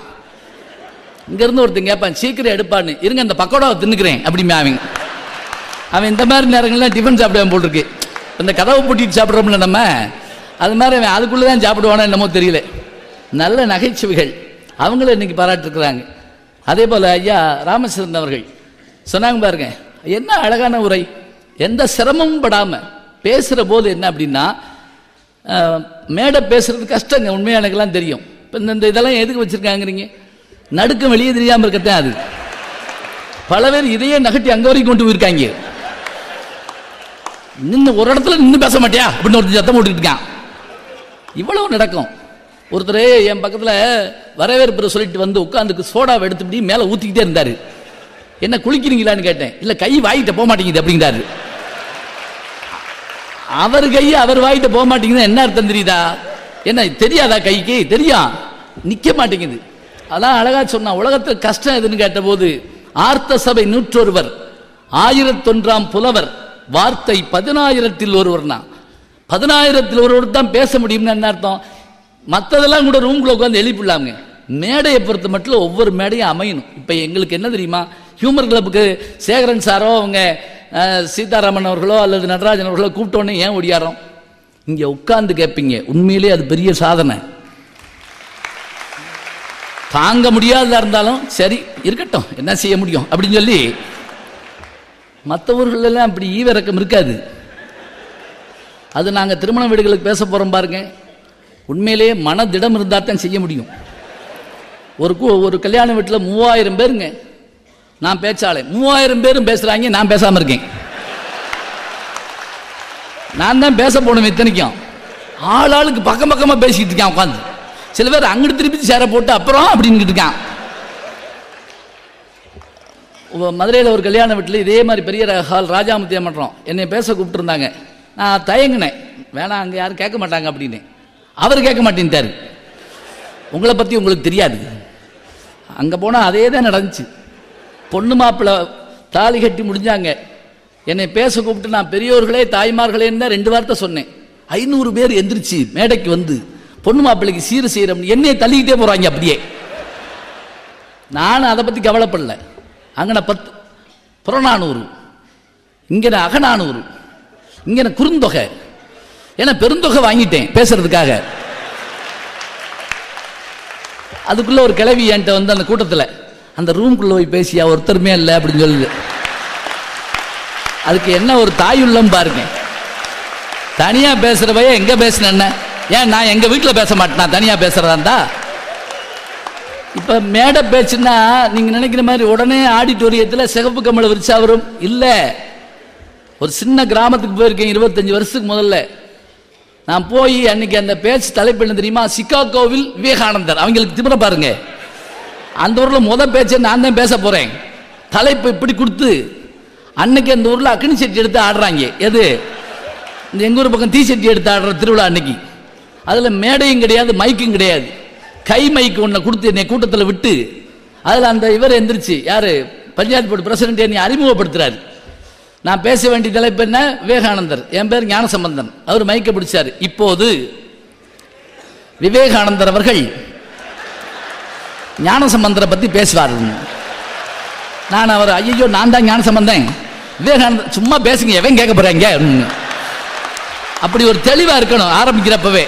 இங்கேருந்து ஒருத்தன் கேட்பான், சீக்கிரம் எடுப்பான்னு. இருங்க அந்த பக்கோடாவை தின்னுக்கிறேன் அப்படிமே. அவன் இந்த மாதிரி நேரங்கள்லாம் டிஃபன் சாப்பிடுவான் போட்டிருக்கு. இந்த கதவை பூட்டிட்டு சாப்பிட்றோம்ல நம்ம, அது மாதிரி அவன் அதுக்குள்ளே தான் சாப்பிடுவானோ என்னமோ தெரியல. நல்ல நகைச்சுவைகள் அவங்கள இன்னைக்கு பாராட்டிருக்கிறாங்க. அதே போல் ஐயா ராமச்சந்திரன் அவர்கள் சொன்னாங்க பாருங்க, என்ன அழகான உரை. எந்த சிரமமும் படாமல் பேசுகிற போது என்ன அப்படின்னா, மேடை பேசுறது கஷ்டங்க உண்மையாக எனக்குலாம் தெரியும். இப்போ இந்த இதெல்லாம் எதுக்கு வச்சுருக்காங்கிறீங்க, நடுக்கம் வெளியே தெரியாமல் இருக்கத்தான். அது பல பேர் இதையே நகட்டி அங்கே வரைக்கும் கொண்டு போயிருக்காங்க. நின்று ஒரு இடத்துல நின்று பேச மாட்டியா அப்படின்னு ஒருத்தர் சத்தம் போட்டுக்கிட்டு இருக்கான். இவ்வளவு நடக்கும். ஒருத்தர் என் பக்கத்தில் வரவேற்பு சொல்லிட்டு வந்து உட்காந்துக்கு சோடாவை எடுத்துப்படி மேலே ஊற்றிக்கிட்டே இருந்தார். என்ன குளிக்கிறீங்களான்னு கேட்டேன். இல்லை கை வாங்கிட்ட போக மாட்டேங்குது அப்படிங்கிறாரு. அவர் கையை அவர் வாங்கிட்ட போக மாட்டேங்குதுன்னா என்ன அர்த்தம் தெரியுதா? என்ன தெரியாதா? கைக்கு தெரியும், நிற்க மாட்டேங்குது. அதான் அழகா சொன்னா உலகத்தில் கஷ்டம் எதுன்னு கேட்ட போது, ஆர்த்த சபை 101 1001 புலவர் வார்த்தை 10,000 10,000 தான் பேச முடியும்னு என்ன அர்த்தம்? மற்றதெல்லாம் கூட ரூம்குள்ள உட்காந்து எழுப்பிடலாமுங்க. மேடையை பொறுத்த மட்டும் ஒவ்வொரு மேடையும் அமையணும். இப்போ எங்களுக்கு என்ன தெரியுமா, ஹியூமர் கிளப்புக்கு சேகரன் சாரோ அவங்க சீதாராமன் அவர்களோ அல்லது நடராஜன் அவர்களோ கூப்பிட்டோன்னே ஏன் ஒடியாரோம்? இங்கே உட்கார்ந்து கேட்பீங்க. உண்மையிலே அது பெரிய சாதனை. தாங்க முடியாததா இருந்தாலும் சரி இருக்கட்டும், என்ன செய்ய முடியும் அப்படின்னு சொல்லி. மற்ற ஊர்களெல்லாம் அப்படி ஈவிரக்கம் இருக்காது. அது நாங்கள் திருமண வீடுகளுக்கு பேச போகிறோம் பாருங்க. உண்மையிலேயே மனதிடம் இருந்தால் தான் செய்ய முடியும். ஒரு கல்யாண வீட்டில் 3000 பேருங்க. நான் பேச்சாளே, 3000 பேரும் பேசுகிறாங்க, நான் பேசாமல் இருக்கேன். நான் தான் பேச போனேன். இத்தனைக்கும் ஆளாளுக்கு பக்கம் பக்கமாக பேசிக்கிட்டு இருக்கேன் உட்காந்து. சில பேர் அங்கிட்டு திருப்பி சேர போட்டு அப்புறம் அப்படின்னு இருக்கான். மதுரையில் ஒரு கல்யாண வீட்டில் இதே மாதிரி பெரிய ஹால் ராஜாமுத்தியா மன்றம் என்னை பேச கூப்பிட்டுருந்தாங்க. நான் தயங்கினேன், வேணாம் அங்கே யாரும் கேட்க மாட்டாங்க அப்படின்னு. அவர் கேட்க மாட்டேன்ட்டாரு. உங்களை பற்றி உங்களுக்கு தெரியாது. அங்கே போனால் அதே தான் நடந்துச்சு. பொண்ணு மாப்பிள்ளை தாலி கட்டி முடிஞ்சாங்க. என்னை பேச கூப்பிட்டு நான் பெரியோர்களே தாய்மார்களேன்னு தான் 2 வார்த்தை சொன்னேன். 500 பேர் எந்திரிச்சு மேடைக்கு வந்து பொண்ணு மாப்பிள்ளைக்கு சீர் செய்கிறோம். என்னையே தள்ளிக்கிட்டே போகிறாங்க அப்படியே. நானும் அதை பற்றி கவலைப்படல. அங்கே நான் 10 புறநானூறு, இங்கே நான் அகநானூறு, இங்கே நான் குறுந்தொகை. ஏன்னா பெருந்தொகை வாங்கிட்டேன் பேசுறதுக்காக. அதுக்குள்ள ஒரு கிளவி என்கிட்ட வந்து அந்த கூட்டத்தில் அந்த ரூம்குள்ளே போய் பேசியா ஒருத்தருமே இல்லை அப்படின்னு சொல்லுது. அதுக்கு என்ன ஒரு தாயுள்ளம் பாருங்க. தனியாக பேசுகிறவைய எங்கே பேசினேன்ன? ஏன் நான் எங்கள் வீட்டில் பேச மாட்டேன், நான் தனியாக பேசுகிறதாண்டா. இப்போ மேடை பேச்சுன்னா நீங்கள் நினைக்கிற மாதிரி உடனே ஆடிட்டோரியத்தில் சிகப்பு கம்பளை விரிச்சா வரும் இல்லை. ஒரு சின்ன கிராமத்துக்கு போயிருக்கேன் 25 வருஷத்துக்கு முதல்ல. நான் போய் அன்னைக்கு அந்த பேச்சு தலைப்பு என்ன தெரியுமா, சிகாகோவில் விவேகானந்தர். அவங்களுக்கு திமிர பாருங்க. அந்த ஊரில் முதல் பேச்சை நான் தான் பேச போகிறேன். தலைப்பு இப்படி கொடுத்து அன்னைக்கு அந்த ஊரில் அக்னி சட்டி எடுத்து ஆடுறாங்க. எது இந்த எங்கள் ஊர் பக்கம் தீச்சட்டி எடுத்து ஆடுற திருவிழா அன்னைக்கு. அதில் மேடையும் கிடையாது, மைக்கும் கிடையாது. கை மைக்கு ஒன்றை கொடுத்து என்னை கூட்டத்தில் விட்டு அதில் அந்த இவர் எந்திரிச்சு யார் பஞ்சாயத்து போர்டு பிரசிடென்ட் என்னை அறிமுகப்படுத்துகிறார். நான் பேச வேண்டிய தலைப்பு என்ன? விவேகானந்தர். என் பேர் ஞானசம்பந்தன். அவர் மைக்கை பிடிச்சார். இப்போது விவேகானந்தர் அவர்கள் ஞானசம்பந்தரை பற்றி பேசுவார். நான் அவர் ஐயோ நான் தான் ஞானசம்பந்தன், விவேகானந்தர் சும்மா பேசுங்க, எவன் கேட்க போகிறாங்க, அப்படி ஒரு தெளிவாக இருக்கணும் ஆரம்பிக்கிறப்பவே.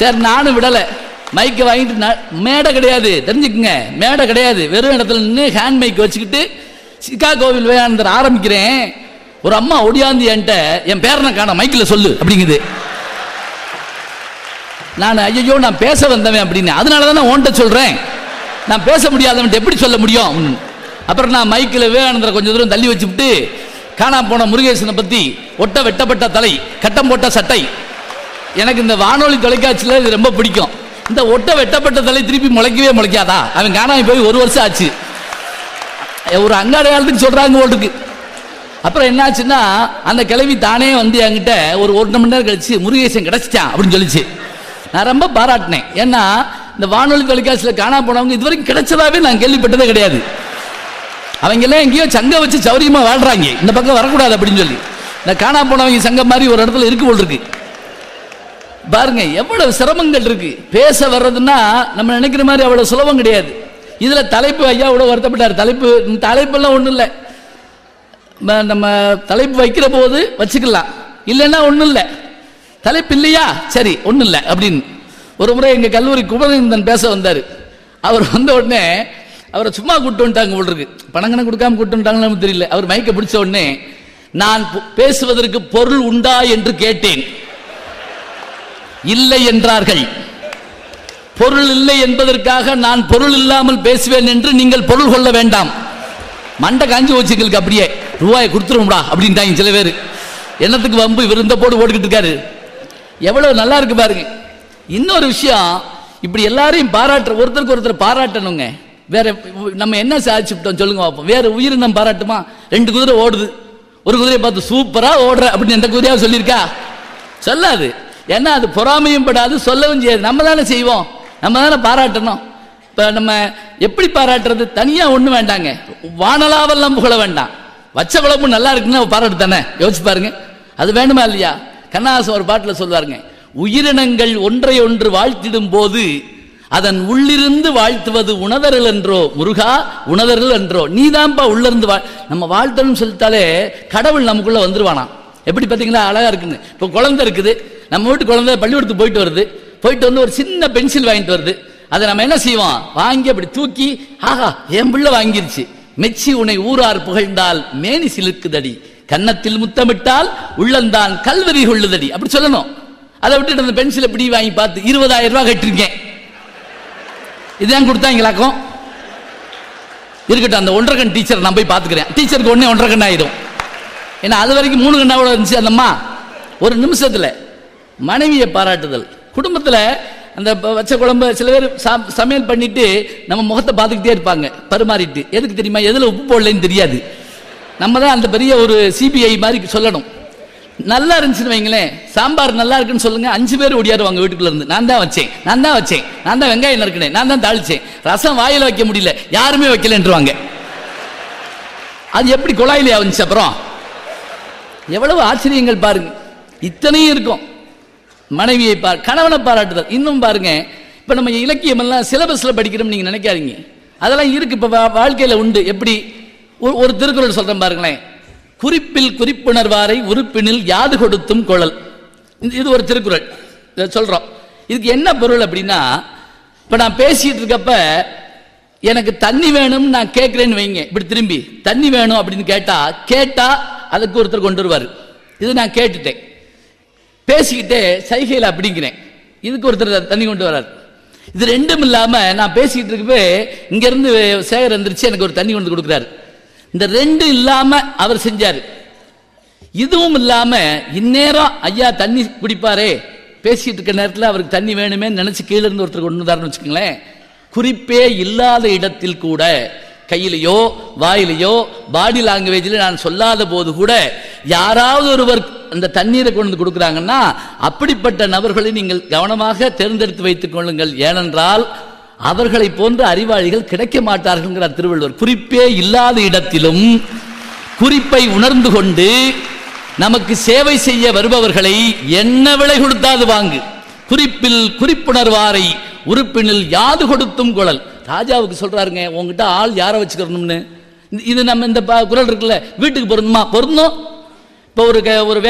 சரி, நானும் விடலை, மைக்கை வாங்கிட்டு. மேடை கிடையாது, தெரிஞ்சுக்குங்க, மேடை கிடையாது, வெறும் இடத்துல நின்று ஹேண்ட் மைக் வச்சுக்கிட்டு சிக்காகோவில் விவேகானந்தர் ஆரம்பிக்கிறேன். ஒரு அம்மா ஒடியாந்து என்கிட்ட, என் பேரனை காண, மைக்கில் சொல்லு அப்படிங்குது. நான் ஐயோ நான் பேச வந்தவன் அப்படின்னு, அதனால தான் நான் ஓன்ட்ட சொல்கிறேன், நான் பேச முடியாதவன்ட்டு எப்படி சொல்ல முடியும். அப்புறம் நான் மைக்கில் விவேகானந்தரை கொஞ்சம் தூரம் தள்ளி வச்சுவிட்டு, காணா போன முருகேசனை பற்றி, ஒட்ட வெட்டப்பட்ட தலை, கட்டம் போட்ட சட்டை. எனக்கு இந்த வானொலி தொலைக்காட்சியில் இது ரொம்ப பிடிக்கும். இந்த ஒட்ட வெட்டப்பட்ட தலை திருப்பி முளைக்கவே முளைக்காதா? அவன் காணாமல் போய் ஒரு வருஷம் ஆச்சு, ஒரு அங்காடையாளத்துக்கு சொல்கிறாங்க ஓட்டுக்கு. அப்புறம் என்னாச்சுன்னா, அந்த கிளவி தானே வந்து என்கிட்ட ஒரு ஒரு மணி நேரம் கழிச்சு முருகேசன் கிடச்சிட்டான் அப்படின்னு சொல்லிச்சு. நான் ரொம்ப பாராட்டினேன். ஏன்னா இந்த வானொலி தொலைக்காட்சியில் காணா போனவங்க இது வரைக்கும் கிடைச்சதாவே நான் கேள்விப்பட்டதே கிடையாது. அவங்கெல்லாம் எங்கேயோ சங்கை வச்சு சௌரியமாக வாழ்கிறாங்க, இந்த பக்கம் வரக்கூடாது அப்படின்னு சொல்லி. இந்த காணா போனவங்க சங்கம் மாதிரி ஒரு இடத்துல இருக்கு போல் இருக்கு. பாருங்க எவ்வளவு சிரமங்கள் இருக்கு. பேச வர்றதுன்னா நம்ம நினைக்கிற மாதிரி அவ்வளோ சுலபம் கிடையாது. இதில் தலைப்பு ஐயா அவ்வளோ வருத்தப்பட்டார். தலைப்பெல்லாம் ஒன்றும் இல்லை, நம்ம தலைப்பு வைக்கிற போது வச்சுக்கலாம், இல்லைன்னா ஒன்றும் இல்லை. தலைப்பு இல்லையா, சரி ஒன்றும் இல்லை அப்படின்னு. ஒரு முறை எங்கள் கல்லூரி குமரந்தன் பேச வந்தார். அவர் வந்த உடனே அவரை சும்மா கூப்பிட்டு வந்துட்டாங்க போல் இருக்கு, பணங்கனை கொடுக்காம கூப்பிட்டு வந்துட்டாங்கன்னு நமக்கு தெரியல. அவர் மைக்கை பிடிச்ச உடனே, நான் பேசுவதற்கு பொருள் உண்டா என்று கேட்டேன், இல்லை என்றார்கள். பொருள் இல்லை என்பதற்காக நான் பொருள் இல்லாமல் பேசுவேன் என்று நீங்கள் பொருள் கொள்ள வேண்டாம். மண்டை காஞ்சி ஓச்சிகளுக்கு அப்படியே ரூபாயை கொடுத்துருவோம்டா அப்படின்ட்டாங்க சில பேர். என்னத்துக்கு வம்பு, இவர் இந்த போட்டு ஓடிக்கிட்டு இருக்காரு. எவ்வளோ நல்லா இருக்கு பாருங்க. இன்னொரு விஷயம், இப்படி எல்லாரையும் பாராட்டுற, ஒருத்தருக்கு ஒருத்தர் பாராட்டணுங்க. வேற நம்ம என்ன சாதிச்சுட்டோம் சொல்லுங்க பார்ப்போம். வேற உயிரினம் பாராட்டுமா? ரெண்டு குதிரை ஓடுது, ஒரு குதிரையை பார்த்து சூப்பராக ஓடுற அப்படின்னு எந்த குதிரையாக சொல்லியிருக்கா? சொல்லாது. ஏன்னா அது பொறாமையும் படாது, சொல்லவும் செய்யாது. நம்ம தானே செய்வோம், நம்ம தானே பாராட்டணும். இப்போ நம்ம எப்படி பாராட்டுறது? தனியாக ஒன்றும் வேண்டாங்க, வானலாவெல்லாம் புகழ வேண்டாம். வச்ச குழம்பு நல்லா இருக்குன்னு பாராட்டு தானே, யோசிச்சு பாருங்க. அது வேணுமா இல்லையா? கண்ணாசம் ஒரு பாட்டில் சொல்லுவாருங்க, உயிரினங்கள் ஒன்றை ஒன்று வாழ்த்திடும் போது அதன் உள்ளிருந்து வாழ்த்துவது உணதரல் என்றோ. முருகா உணதரல் என்றோ, நீதான்பா உள்ளிருந்து நம்ம வாழ்த்தணும்னு சொல்லிட்டாலே கடவுள் நமக்குள்ளே வந்துருவானா. எப்படி பார்த்தீங்களா அழகாக இருக்குன்னு. இப்போ குழந்தை இருக்குது, நம்ம வீட்டு குழந்தை பள்ளிக்கூடத்துக்கு போயிட்டு வருது, போயிட்டு வந்து ஒரு சின்ன பென்சில் வாங்கிட்டு வருது. அதை நம்ம என்ன செய்வோம்? வாங்கி அப்படி தூக்கி, ஆஹா என் பிள்ளை வாங்கிருச்சு, மெச்சி உன்னை ஊரார் புகழ்ந்தால் மேனி சிலுக்குதடி, கன்னத்தில் முத்தமிட்டால் உள்ளந்தான் கல்வரி கொள்ளுதடி அப்படி சொல்லணும். அதை விட்டுட்டு அந்த பென்சில் இப்படி வாங்கி பார்த்து 20,000 ரூபாய் கட்டிருக்கேன், இதுதான் கொடுத்தாங்களாக்கும். இருக்கட்டும், அந்த 1.5 கண் டீச்சர் நான் போய் பார்த்துக்கிறேன். டீச்சருக்கு ஒன்னே 1.5 கண் ஆயிடும். ஏன்னா அது வரைக்கும் 3 கண்ணாவோட இருந்துச்சு. அந்தம்மா ஒரு நிமிஷத்தில் மனைவியை பாராட்டுதல். குடும்பத்தில் அந்த வச்ச குழம்பு சில பேர் சமையல் பண்ணிட்டு நம்ம முகத்தை பார்த்துக்கிட்டே இருப்பாங்க பரிமாறிட்டு. எதுக்கு தெரியுமா? எதில் உப்பு போடலன்னு தெரியாது. நம்ம தான் அந்த பெரிய ஒரு சிபிஐ மாதிரி சொல்லணும். நல்லா இருந்துச்சுன்னு வைங்களேன், சாம்பார் நல்லா இருக்குன்னு சொல்லுங்க, 5 பேர் ஓடியாருவாங்க வீட்டுக்குள்ள இருந்து. நான் தான் வச்சேன், நான் தான் வச்சேன், நான் தான் வெங்காயம் நறுக்கினேன், நான் தான் தாளிச்சேன். ரசம் வாயில் வைக்க முடியல, யாருமே வைக்கலன்றுவாங்க. அது எப்படி குழாயிலே வந்துச்சு? அப்புறம் எவ்வளவு ஆச்சரியங்கள் பாருங்க, இத்தனையும் இருக்கும். மனைவியை கணவனை பாராட்டுதல். இன்னும் பாருங்க, இப்போ நம்ம இலக்கியம் எல்லாம் சிலபஸில் படிக்கிறோம்னு நீங்கள் நினைக்காதீங்க, அதெல்லாம் இருக்கு. இப்போ வாழ்க்கையில் உண்டு. எப்படி ஒரு திருக்குறள் சொல்கிறேன் பாருங்களேன், குறிப்பில் குறிப்புணர்வாரை உறுப்பினில் யாது கொடுத்தும் குழல். இது ஒரு திருக்குறள் சொல்கிறோம். இதுக்கு என்ன பொருள் அப்படின்னா, இப்போ நான் பேசிகிட்டு இருக்கப்ப எனக்கு தண்ணி வேணும்னு நான் கேட்குறேன்னு வைங்க, இப்படி திரும்பி தண்ணி வேணும் அப்படின்னு கேட்டால் அதுக்கு ஒருத்தர் கொண்டு வருவார். இது நான் கேட்டுட்டேன், பேசிக்கிட்டே சைகையில் அப்படிங்கிறேன், இதுக்கு ஒருத்தர் தண்ணி கொண்டு வராரு. இது ரெண்டும் இல்லாமல் நான் பேசிக்கிட்டு இருக்கப்பே இங்கேருந்து சேகர் வந்துருச்சு, எனக்கு ஒரு தண்ணி கொண்டு கொடுக்குறாரு. இந்த ரெண்டும் இல்லாமல் அவர் செஞ்சார். இதுவும் இல்லாமல் இந்நேரம் ஐயா தண்ணி குடிப்பாரே, பேசிகிட்டு இருக்க நேரத்தில் அவருக்கு தண்ணி வேணுமே நினச்சி கீழே இருந்து ஒருத்தர் கொண்டு வந்தாருன்னு வச்சுக்கோங்களேன். குறிப்பே இல்லாத இடத்தில் கூட, கையிலையோ வாயிலையோ பாடி லாங்குவேஜில் நான் சொல்லாத போது கூட யாராவது ஒருவர் அந்த தண்ணீரை கொண்டு வந்து கொடுக்குறாங்கன்னா அப்படிப்பட்ட நபர்களை நீங்கள் கவனமாக தேர்ந்தெடுத்து வைத்துக் கொள்ளுங்கள். ஏனென்றால் அவர்களைப் போன்ற அறிவாளிகள் கிடைக்க மாட்டார்கள்ங்கற திருவள்ளுவர் குறிப்பே இல்லாத இடத்திலும் குறிப்பை உணர்ந்து கொண்டு நமக்கு சேவை செய்ய வருபவர்களை என்ன விலை கொடுத்தாது வாங்கு குறிப்பில் குறிப்புணர்வாரை உறுப்பினில் யாது கொடுத்தும் குழல் ராஜாவுக்கு சொல்றாருங்க உங்ககிட்ட ஆள் யாரை வச்சுக்கணும்னு இது நம்ம இந்த குறள் இருக்குல்ல வீட்டுக்கு பொருந்துமா பொருந்தோம் இப்போ ஒரு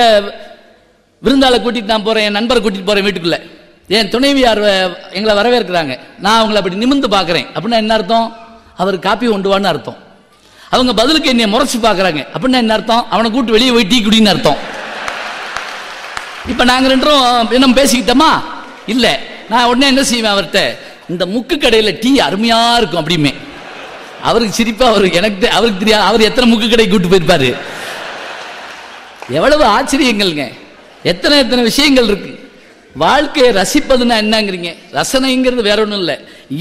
விருந்தாளை கூட்டிட்டு நான் போறேன் என் நண்பரை கூட்டிட்டு போறேன் வீட்டுக்குள்ள என் துணைவியார் எங்களை வரவேற்கிறாங்க நான் அவங்களை அப்படி நிமிர்ந்து பார்க்குறேன் அப்படின்னா என்ன அர்த்தம் அவர் காப்பி ஒண்டுவான்னு அர்த்தம் அவங்க பதிலுக்கு என்னை முறைச்சு பார்க்குறாங்க அப்படின்னா என்ன அர்த்தம் அவனை கூப்பிட்டு வெளியே போய் டீ குடின்னு அர்த்தம் இப்போ நாங்கள் ரெண்டும் என்ன பேசிக்கிட்டோமா இல்லை நான் உடனே என்ன செய்வேன் அவர்கிட்ட இந்த முக்கு கடையில் டீ அருமையாக இருக்கும் அப்படியுமே அவருக்கு சிரிப்பாக அவர் எனக்கு அவருக்கு தெரியாது அவர் எத்தனை முக்கு கடை கூப்பிட்டு போயிருப்பார் எவ்வளவு ஆச்சரியங்கள்ங்க எத்தனை எத்தனை விஷயங்கள் இருக்குது வாழ்க்கையை ரசிப்பதுன்னா என்னங்கிறீங்க ரசனைங்கிறது வேற ஒன்றும் இல்லை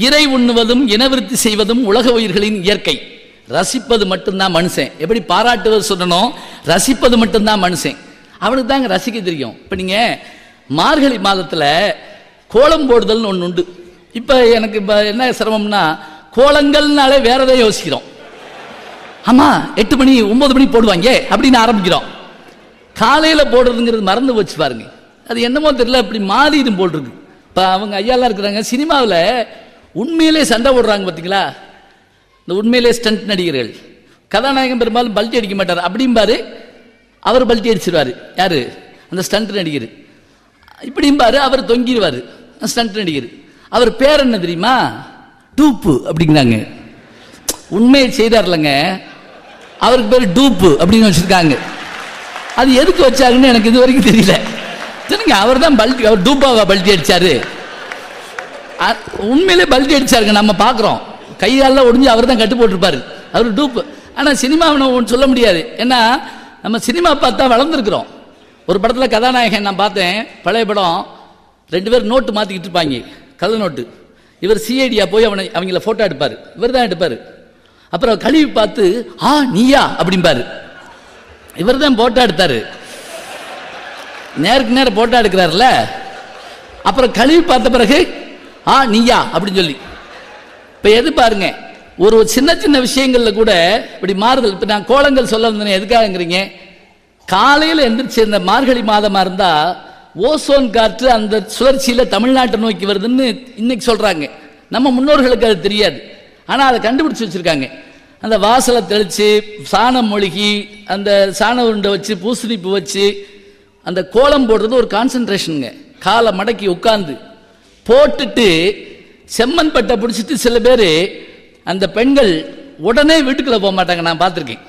இறை உண்ணுவதும் இனவிருத்தி செய்வதும் உலக உயிர்களின் இயற்கை ரசிப்பது மட்டும்தான் மனுஷன் எப்படி பாராட்டுவது சொல்லணும் ரசிப்பது மட்டும்தான் மனுஷன் அவனுக்கு தாங்க ரசிக்க தெரியும் இப்போ நீங்கள் மார்கழி மாதத்தில் கோலம் போடுதல்னு ஒன்று உண்டு இப்போ எனக்கு இப்போ என்ன சிரமம்னா கோலங்கள்னாலே வேற எதாவது யோசிக்கிறோம் ஆமாம் 8 மணி 9 மணி போடுவாங்க அப்படின்னு ஆரம்பிக்கிறோம் காலையில் போடுறதுங்கிறது மறந்து வச்சு பாருங்க அது என்னமோ தெரியல இப்படி மாறிடும் போல் இருக்கு இப்போ அவங்க ஐயாலாம் இருக்கிறாங்க சினிமாவில் உண்மையிலே சண்டை போடுறாங்க பார்த்தீங்களா இந்த உண்மையிலே ஸ்டண்ட் நடிகர்கள் கதாநாயகன் பெரும்பாலும் பல்ட்டி அடிக்க மாட்டார் அப்படிம்பாரு அவர் பல்ட்டி அடிச்சிருவார் யார் அந்த ஸ்டண்ட் நடிகர் இப்படிம்பாரு அவர் தொங்கிடுவார் ஸ்டண்ட் நடிகர் அவர் பேர் என்ன தெரியுமா டூப்பு அப்படிங்கிறாங்க உண்மையை செய்தார்லங்க அவருக்கு பேர் டூப்பு அப்படின்னு வச்சுருக்காங்க அது எதுக்கு வச்சாங்கன்னு எனக்கு இது வரைக்கும் தெரியல அவர் தான் பல்டி அவர் டூப்பாவா பல்ட்டி அடிச்சாரு உண்மையிலே பல்ட்டி அடிச்சாருங்க நம்ம பார்க்குறோம் கையால ஒடிஞ்சு அவர் தான் கட்டு போட்டிருப்பாரு அவர் டூப்பு ஆனால் சினிமாவை ஒன்று சொல்ல முடியாது ஏன்னா நம்ம சினிமா பார்த்தா வளர்ந்துருக்குறோம் ஒரு படத்தில் கதாநாயகன் நான் பார்த்தேன் பழைய படம் 2 பேர் நோட்டு மாற்றிக்கிட்டு இருப்பாங்க கதை நோட்டு இவர் சிஐடியா போய் அவங்கள ஃபோட்டோ எடுப்பார் இவர் தான் எடுப்பார் அப்புறம் கழுவி பார்த்து ஆ நீயா அப்படிம்பாரு இவர் தான் ஃபோட்டோ எடுத்தார் நேருக்கு நேரம் போட்டோ எடுக்கிறாருல அப்புறம் கழுவி பார்த்த பிறகு ஆ நீயா அப்படின்னு சொல்லி இப்போ எது பாருங்க ஒரு சின்ன சின்ன விஷயங்களில் கூட இப்படி மாறுதல் இப்போ நான் கோலங்கள் சொல்ல வந்தேன் எதுக்காகங்கிறீங்க காலையில் எந்திரிச்சு இந்த மார்கழி மாதமாக இருந்தால் ஓசோன் காற்று அந்த சுழற்சியில் தமிழ்நாட்டை நோக்கி வருதுன்னு இன்னைக்கு சொல்கிறாங்க நம்ம முன்னோர்களுக்கு அது தெரியாது ஆனால் அதை கண்டுபிடிச்சி வச்சுருக்காங்க அந்த வாசலை தெளித்து சாணம் மொழுகி அந்த சாண உருண்டை வச்சு பூசணிப்பு வச்சு அந்த கோலம் போடுறது ஒரு கான்சன்ட்ரேஷனுங்க காலை மடக்கி உட்காந்து போட்டுட்டு செம்மண் பட்டை பிடிச்சிட்டு சில பேர் அந்த பெண்கள் உடனே வீட்டுக்குள்ளே போக மாட்டாங்க நான் பார்த்துருக்கேன்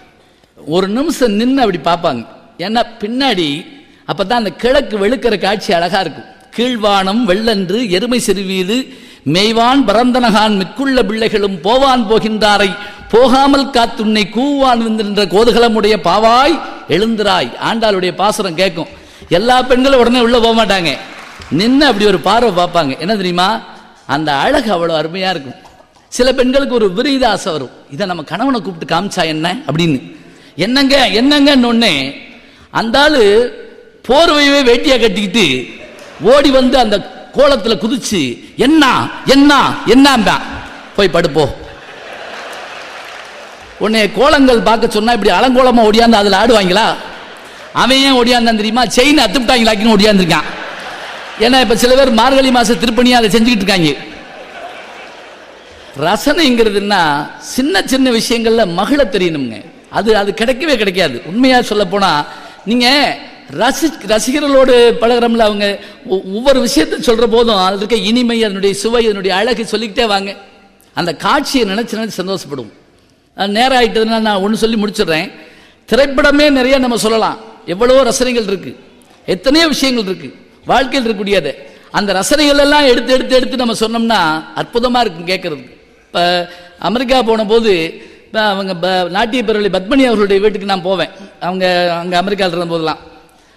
ஒரு நிமிஷம் நின்று அப்படி பார்ப்பாங்க ஏன்னா பின்னாடி அப்போ தான் அந்த கிழக்கு வெளுக்கிற காட்சி அழகாக இருக்கும் கீழ்வானம் வெள்ளன்று எருமை செருவீது மெய்வான் பரந்தனகான் மிக்குள்ள பிள்ளைகளும் போவான் போகின்றாரை போகாமல் காத்துன்னை கூவான் வந்திருந்த கோதுகலமுடைய பாவாய் எழுந்திராய் ஆண்டாளுடைய பாசுரம் கேட்கும் எல்லா பெண்களும் உடனே உள்ளே போக மாட்டாங்க நின்று அப்படி ஒரு பார்வை பார்ப்பாங்க என்ன தெரியுமா அந்த அழகு அவ்வளோ அருமையாக இருக்கும் சில பெண்களுக்கு ஒரு விரீத ஆசை வரும் இதை நம்ம கணவனை கூப்பிட்டு காமிச்சா என்ன அப்படின்னு என்னங்க என்னங்கன்னு ஒன்று அந்த ஆள் போர்வையவே வேட்டியாக கட்டிக்கிட்டு ஓடி வந்து அந்த கோலத்தில் குதிச்சு என்ன என்ன என்ன போய் படுப்போம் உன்னை கோலங்கள் பார்க்க சொன்னால் இப்படி அலங்கோலமாக ஓடியாந்து அதில் ஆடுவாங்களா அவன் ஏன் ஓடியாந்தான் தெரியுமா செயின் அத்துப்பிட்டாங்களாக்கின்னு ஓடியாந்துருக்கான் ஏன்னா இப்போ சில பேர் மார்கழி மாத திருப்பணியாக அதை செஞ்சுக்கிட்டு இருக்காங்க ரசனைங்கிறதுனா சின்ன சின்ன விஷயங்களில் மகிழ தெரியணுங்க அது அது கிடைக்கவே கிடைக்காது உண்மையாக சொல்ல போனால் நீங்கள் ரசிகர்களோடு பழகிறோம்ல அவங்க ஒவ்வொரு விஷயத்தை சொல்கிற போதும் அதில் இருக்க இனிமை அதனுடைய சுவை அதனுடைய அழகு சொல்லிக்கிட்டே வாங்க அந்த காட்சியை நினச்சி நினச்சி சந்தோஷப்படுவோம் நேரம் ஆகிட்டதுன்னா நான் ஒன்று சொல்லி முடிச்சிடுறேன் திரைப்படமே நிறைய நம்ம சொல்லலாம் எவ்வளவோ ரசனைகள் இருக்குது எத்தனையோ விஷயங்கள் இருக்குது வாழ்க்கையில் இருக்கக்கூடியது அந்த ரசனைகள் எல்லாம் எடுத்து எடுத்து எடுத்து நம்ம சொன்னோம்னா அற்புதமாக இருக்கும் கேட்குறது இப்போ அமெரிக்கா போன போது இப்போ அவங்க நாட்டிய பேரொழி பத்மினி அவர்களுடைய வீட்டுக்கு நான் போவேன் அவங்க அங்கே அமெரிக்காவில் இருந்த போதெல்லாம்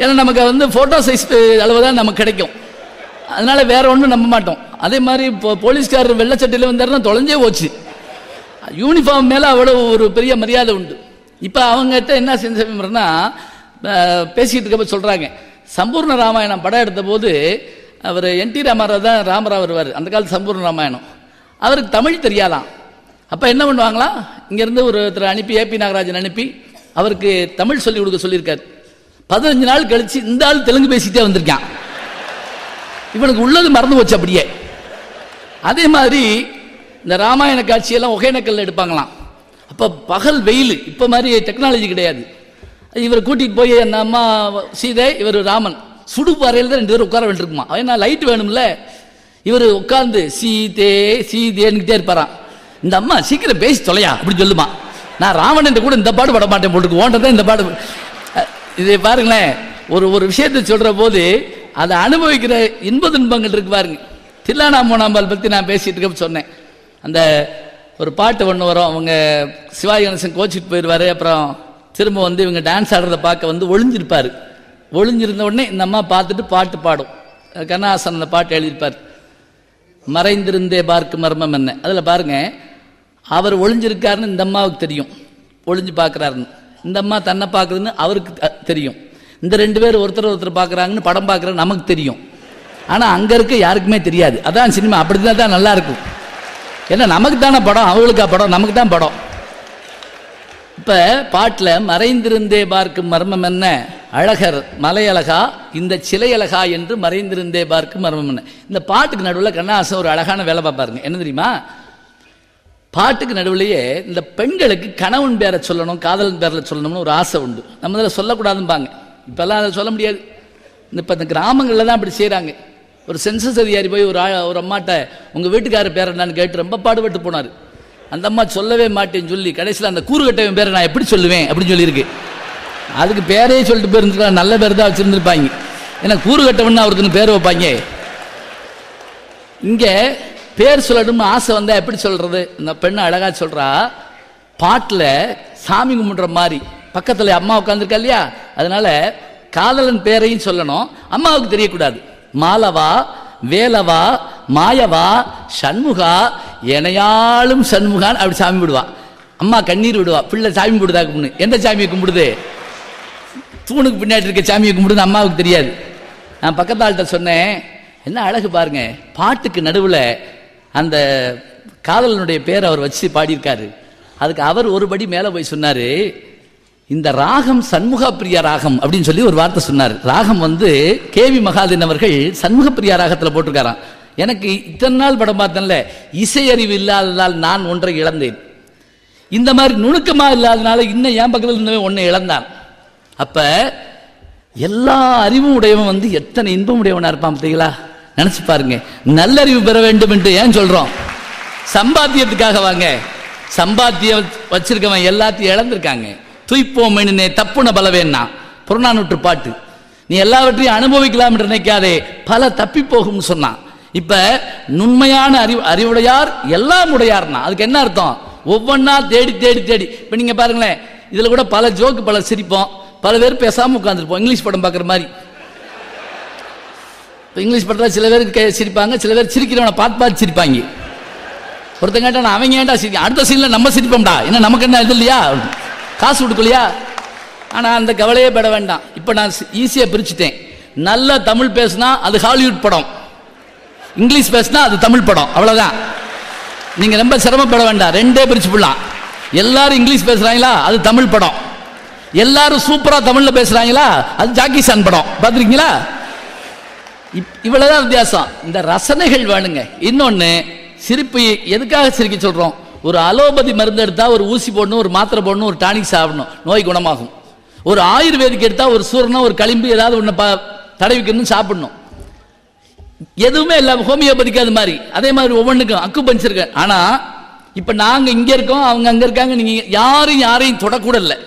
ஏன்னா நமக்கு வந்து ஃபோட்டோ சைஸ் அளவு தான் நமக்கு கிடைக்கும், அதனால் வேறு ஒன்றும் நம்ப மாட்டோம். அதே மாதிரி இப்போ போலீஸ்காரர் வெள்ளச்சட்டையில் வந்தாருன்னா தொலைஞ்சே போச்சு, யூனிஃபார்ம் மேலே அவ்வளோ ஒரு பெரிய மரியாதை உண்டு. இப்போ அவங்ககிட்ட என்ன செஞ்சா பேசிக்கிட்டு இருக்கப்போ சொல்கிறாங்க, சம்பூர்ண ராமாயணம் படம் எடுத்த போது அவர் என்டி ராமராவ் தான் ராமராவ் வருவார், அந்த காலத்து சம்பூர்ண ராமாயணம். அவருக்கு தமிழ் தெரியாதான். அப்போ என்ன பண்ணுவாங்களா, இங்கேருந்து ஒருத்தர் அனுப்பி ஏபி நாகராஜன் அனுப்பி அவருக்கு தமிழ் சொல்லிக் கொடுக்க சொல்லியிருக்காரு. 15 நாள் கழித்து இந்த ஆள் தெலுங்கு பேசிகிட்டே வந்திருக்கான், இவனுக்கு உள்ளது மறந்து போச்சு அப்படியே. அதே மாதிரி இந்த ராமாயண காட்சியெல்லாம் ஒகேனக்கல்ல எடுப்பாங்களாம். அப்போ பகல் வெயில், இப்போ மாதிரி டெக்னாலஜி கிடையாது. இவர் கூட்டிகிட்டு போய் அந்த அம்மா சீதை, இவர் ராமன், சுடுபாறையில் தான் 2 பேரும் உட்கார வேண்டியிருக்குமா. ஏன்னா லைட் வேணும்ல. இவர் உட்காந்து சீதே சீதேன்னுக்கிட்டே இருப்பாராம். இந்த அம்மா சீக்கிரம் பேசி தொலையா அப்படின்னு சொல்லுமா, நான் ராமன் கூட இந்த பாடு பட மாட்டேன் போட்டுக்கு ஓன்றதான் இந்த பாடு. இதை பாருங்களேன், ஒரு ஒரு விஷயத்தை சொல்கிற போது அதை அனுபவிக்கிற இன்ப துன்பங்கள் இருக்கு பாருங்க. தில்லானாமூனாம்பால் பற்றி நான் பேசிகிட்டு இருக்கப்போ சொன்னேன், அந்த ஒரு பாட்டு ஒன்று வரும், அவங்க சிவாஜி கணேசன் கோச்சிட்டு போயிடுவார், அப்புறம் திரும்ப வந்து இவங்க டான்ஸ் ஆடுறதை பார்க்க வந்து ஒளிஞ்சிருப்பார். ஒளிஞ்சிருந்த உடனே இந்த அம்மா பார்த்துட்டு பாட்டு பாடும். கண்ணாசன் அந்த பாட்டு எழுதியிருப்பார், மறைந்திருந்தே பார்க்கும் மர்மம் என்ன. அதில் பாருங்கள், அவர் ஒளிஞ்சிருக்காருன்னு இந்த அம்மாவுக்கு தெரியும், ஒளிஞ்சு பார்க்குறாருன்னு. இந்த அம்மா தன்னை பார்க்குறதுன்னு அவருக்கு தெரியும். இந்த 2 பேர் ஒருத்தர் பார்க்குறாங்கன்னு படம் பார்க்குற நமக்கு தெரியும். ஆனால் அங்கே இருக்க யாருக்குமே தெரியாது. அதான் சினிமா அப்படி தான் தான் நல்லாயிருக்கும். ஏன்னா நமக்கு தானே படம், அவங்களுக்கா படம், நமக்கு தான் படம். இப்போ பாட்டில் மறைந்திருந்தே பார்க்கும் மர்மம் என்ன, அழகர் மலையழகா இந்த சிலை அழகா என்று மறைந்திருந்தே பார்க்கும் மர்மம் என்ன. இந்த பாட்டுக்கு நடுவில் கண்ணாசன் ஒரு அழகான வேலை பார்ப்பாருங்க. என்ன தெரியுமா, பாட்டுக்கு நடுவிலேயே இந்த பெண்களுக்கு கணவன் பேரை சொல்லணும், காதலன் பேரில் சொல்லணும்னு ஒரு ஆசை உண்டு. நம்ம இதில் சொல்லக்கூடாதும்பாங்க, இப்போல்லாம் அதை சொல்ல முடியாது. இப்போ இந்த கிராமங்களில் தான் அப்படி செய்கிறாங்க. ஒரு சென்சஸ் அதிகாரி போய் ஒரு அம்மாட்ட உங்கள் வீட்டுக்காரர் பேர் என்னான்னு கேட்டு ரொம்ப பாடுபட்டு போனார். அந்த அம்மா சொல்லவே மாட்டேன்னு சொல்லி கடைசியில் அந்த கூறுகட்டவன் பேரை நான் எப்படி சொல்லுவேன் அப்படின்னு சொல்லியிருக்கு. அதுக்கு பேரே சொல்லிட்டு போயிருந்துருக்கலாம், நல்ல பேர் தான் வச்சுருந்துருப்பாங்க. ஏன்னா கூறுகட்டவன் அவருக்குன்னு பேர் வைப்பாங்க. இங்கே பேர் சொல்லணும்னு ஆசை வந்தால் எப்படி சொல்கிறது. இந்த பெண்ணை அழகாக சொல்கிறா, பாட்டில் சாமி கும்பிட்ற மாதிரி பக்கத்தில் அம்மா உட்காந்துருக்கா இல்லையா, அதனால் காதலன் பேரையும் சொல்லணும், அம்மாவுக்கு தெரியக்கூடாது. மாலவா வேலவா மாயவா சண்முகா எனையாலும் சண்முகான் அப்படி சாமி விடுவா. அம்மா கண்ணீர் விடுவா, பிள்ளை சாமி விடுதா கும்பிடு. எந்த சாமியை கும்பிடுது, தூணுக்கு பின்னாடி இருக்க சாமியை கும்பிடுது, அம்மாவுக்கு தெரியாது. நான் பக்கத்தாள்கிட்ட சொன்னேன், என்ன அழகு பாருங்க, பாட்டுக்கு நடுவில் அந்த காதலனுடைய பேர் அவர் வச்சு பாடியிருக்காரு. அதுக்கு அவர் ஒரு படி மேலே போய் சொன்னார், இந்த ராகம் சண்முகப்பிரியா ராகம் அப்படின்னு சொல்லி ஒரு வார்த்தை சொன்னார். ராகம் வந்து கேவி மகாதேவன் அவர்கள் சண்முகப்பிரியா ராகத்தில் போட்டிருக்காராம். எனக்கு இத்தனை நாள் படம் பார்த்தேன்ல, இசையறிவு இல்லாததால் நான் ஒன்றை இழந்தேன், இந்த மாதிரி நுணுக்கமாக இல்லாதனால இன்னும் என் பக்கத்தில் இருந்தவன் ஒன்றை இழந்தான். அப்போ எல்லா அறிவும் உடையவன் வந்து எத்தனை இன்பம் உடையவனாக இருப்பான் பார்த்தீங்களா, நினச்சி பாருங்க. நல்லறிவு பெற வேண்டும் என்று ஏன் சொல்கிறோம், சம்பாத்தியத்துக்காக வாங்க. சம்பாத்தியம் வச்சிருக்கவன் எல்லாத்தையும் இழந்திருக்காங்க. தூய்ப்போமெனே தப்புன பலவேன்னா புறநானூற்று பாட்டு. நீ எல்லாவற்றையும் அனுபவிக்கலாம் என்று நினைக்காதே, பல தப்பி போகும்னு சொன்னான். இப்ப நுண்மையான அறிவுடையார் எல்லாம் உடையார்னா அதுக்கு என்ன அர்த்தம், ஒவ்வொன்னா தேடி தேடி தேடி. இப்ப நீங்க பாருங்களேன், இதுல கூட பல ஜோக்கு பல சிரிப்போம், பல பேர் பேசாம உட்காந்துருப்போம். இங்கிலீஷ் படம் பார்க்குற மாதிரி இங்கிலீஷ் படத்தில் சில பேர் சிரிப்பாங்க, சில பேர் சிரிக்கிறவனை பார்த்து பார்த்து சிரிப்பாங்க. ஒருத்தங்கிட்ட நான் அவங்க ஏன்டா சிரிக்க, அடுத்த சீன்ல நம்ம சிரிப்போம்டா, ஏன்னா நமக்கு என்ன இது இல்லையா, காசு கொடுக்கலையா. ஆனால் அந்த கவலையே பட வேண்டாம். இப்போ நான் ஈஸியாக பிரிச்சுட்டேன். நல்ல தமிழ் பேசுனா அது ஹாலிவுட் படம், இங்கிலீஷ் பேசுனா அது தமிழ் படம், அவ்வளோதான். நீங்கள் ரொம்ப சிரமப்பட வேண்டாம், 2 பிரிச்சு போடலாம். எல்லாரும் இங்கிலீஷ் பேசுகிறாங்களா அது தமிழ் படம், எல்லாரும் சூப்பராக தமிழில் பேசுகிறாங்களா அது ஜாக்கிசான் படம், பார்த்துருக்கீங்களா. இவ்வளோதான் வித்தியாசம். இந்த ரசனைகள் வேணுங்க. இன்னொன்று சிரிப்பு எதுக்காக சிரிக்க சொல்கிறோம், ஒரு அலோபதி மருந்து எடுத்தால் ஒரு ஊசி போடணும், ஒரு மாத்திரை போடணும், ஒரு டானிக் சாப்பிடணும், நோய் குணமாகும். ஒரு ஆயுர்வேதிக்கு எடுத்தால் ஒரு சூரணம் ஒரு களிம்பு ஏதாவது ஒன்று தடவிக்கணும்னு சாப்பிடணும். எதுவுமே இல்லாமல் ஹோமியோபதிக்கு அது மாதிரி. அதே மாதிரி ஒவ்வொன்றுக்கும் அக்கு பஞ்சிருக்கு. ஆனால் இப்போ நாங்கள் இங்கே இருக்கோம், அவங்க அங்கே இருக்காங்க, நீங்கள் யாரையும் தொடக்கூட இல்லை.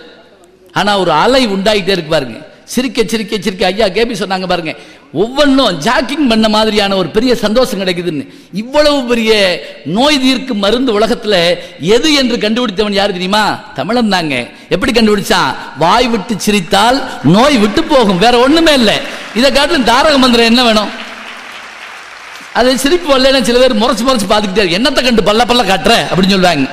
ஆனால் ஒரு அலை உண்டாகிட்டே இருக்கு பாருங்க. சிரிக்க சிரிக்க சிரிக்க ஐயா கேபி சொன்னாங்க பாருங்க, ஒவ்வொன்றும் ஜாக்கிங் பண்ண மாதிரியான ஒரு பெரிய சந்தோஷம் கிடைக்குதுன்னு. இவ்வளவு பெரிய நோய் தீர்க்கும் மருந்து உலகத்துல எது என்று கண்டுபிடித்தவன் யாரு தெரியுமா? தமிழன் தாங்க. எப்படி கண்டுபிடிச்சான்? வாய் விட்டு சிரித்தால் நோய் விட்டு போகும், வேற ஒண்ணுமே இல்லை. இதை காட்டிலும் தாரக மந்திரம் என்ன வேணும்? அது சிரிப்பு வரலன்னா சில பேர் முறைச்சு முறைச்சு பார்த்துக்கிட்டே என்னத்தை கண்டு பல்ல பல்ல காட்டுற அப்படின்னு சொல்லுவாங்க.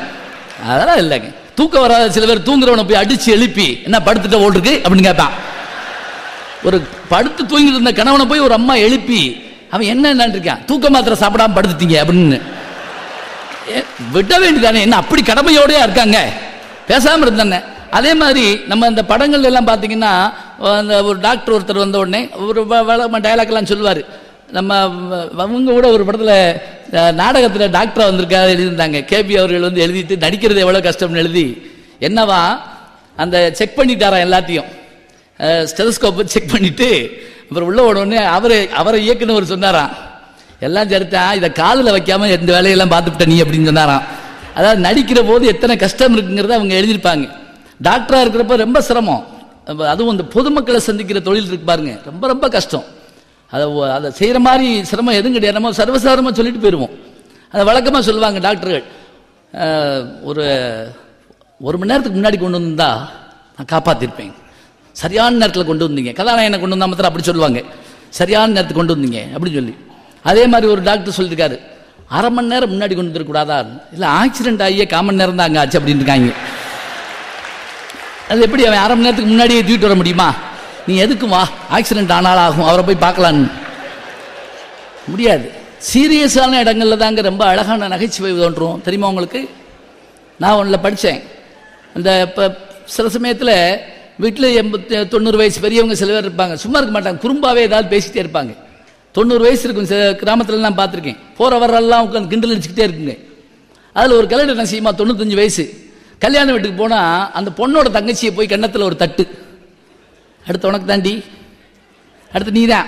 அதெல்லாம் இல்லைங்க. தூக்கம் வராத சில பேர் தூங்குறவனை போய் அடிச்சு எழுப்பி என்ன படுத்துட்ட ஓல் இருக்கு அப்படின்னு கேட்பான். ஒரு படுத்து தூங்கிட்டு இருந்த கணவனை போய் ஒரு அம்மா எழுப்பி அவன் என்னன்னு இருக்கான், தூக்க மாத்திரை சாப்பிடாம படுத்துட்டீங்க அப்படின்னு விட வேண்டியதானே? என்ன அப்படி கடமையோடய இருக்காங்க, பேசாமல் இருந்தானே. அதே மாதிரி நம்ம இந்த படங்கள் எல்லாம் பார்த்தீங்கன்னா அந்த ஒரு டாக்டர் ஒருத்தர் வந்த உடனே ஒரு டயலாக் எல்லாம் சொல்லுவார். நம்ம அவங்க கூட ஒரு படத்தில் நாடகத்தில் டாக்டராக வந்திருக்காரு எழுதியிருந்தாங்க. கேபி அவர்கள் வந்து எழுதிட்டு நடிக்கிறது எவ்வளோ கஷ்டம்னு எழுதி என்னவா அந்த செக் பண்ணிட்டாரான் எல்லாத்தையும், ஸ்டெதஸ்கோப்பை செக் பண்ணிவிட்டு அப்புறம் உள்ள ஓடனே அவரை இயக்குனவர் சொன்னாராம், எல்லாம் சரித்தான், இதை காதில் வைக்காமல் எந்த வேலையெல்லாம் பார்த்துக்கிட்ட நீ அப்படின்னு சொன்னாராம். அதாவது நடிக்கிற போது எத்தனை கஷ்டம் இருக்குங்கிறத அவங்க எழுதியிருப்பாங்க. டாக்டராக இருக்கிறப்ப ரொம்ப சிரமம், அதுவும் அந்த பொதுமக்களை சந்திக்கிற தொழில் இருக்கு பாருங்க, ரொம்ப ரொம்ப கஷ்டம். அதை செய்கிற மாதிரி சிரமம் எதுவும் கிடையாது, நம்ம சர்வசாதாரணமாக சொல்லிட்டு போயிடுவோம். அதை வழக்கமாக சொல்லுவாங்க டாக்டர்கள், ஒரு ஒரு மணி நேரத்துக்கு முன்னாடி கொண்டு வந்தா நான் காப்பாற்றிருப்பேன், சரியான நேரத்தில் கொண்டு வந்தீங்க, கதாநாயகனை கொண்டு வந்தால் மாத்திரம் அப்படி சொல்லுவாங்க, சரியான நேரத்துக்கு கொண்டு வந்தீங்க அப்படின்னு சொல்லி. அதே மாதிரி ஒரு டாக்டர் சொல்லியிருக்காரு, அரை மணி நேரம் முன்னாடி கொண்டு வந்துடக்கூடாதா, இல்லை ஆக்சிடென்ட் ஆகியே காமன் நேரம் தான் அங்கே ஆச்சு அப்படின்னு இருக்காங்க. அது எப்படி அவன் அரை மணி நேரத்துக்கு முன்னாடியே தூக்கிட்டு வர முடியுமா? நீ எதுக்கும் வா, ஆக்சிடென்ட் ஆனால் ஆகும், அவரை போய் பார்க்கலான்னு முடியாது. சீரியஸான இடங்கள்ல தாங்க ரொம்ப அழகான நகைச்சுவை தோன்றும் தெரியுமா உங்களுக்கு. நான் ஒன்றில் படித்தேன், அந்த இப்போ சில சமயத்தில் வீட்டில் 90 வயசு பெரியவங்க சில பேர் இருப்பாங்க, சும்மா இருக்க மாட்டாங்க, குறும்பாவே ஏதாவது பேசிகிட்டே இருப்பாங்க. 90 வயசு இருக்கும் சில கிராமத்தில் நான் பார்த்துருக்கேன், போகிறவரெல்லாம் உட்காந்து கிண்டல் அடிச்சுக்கிட்டே இருக்குங்க. அதில் ஒரு கல்யாணம் என்ன செய்யுமா, 95 வயசு கல்யாணம் வீட்டுக்கு போனால் அந்த பொண்ணோட தங்கச்சியை போய் கன்னத்தில் ஒரு தட்டு, அடுத்து உனக்கு தாண்டி, அடுத்து நீ தான்.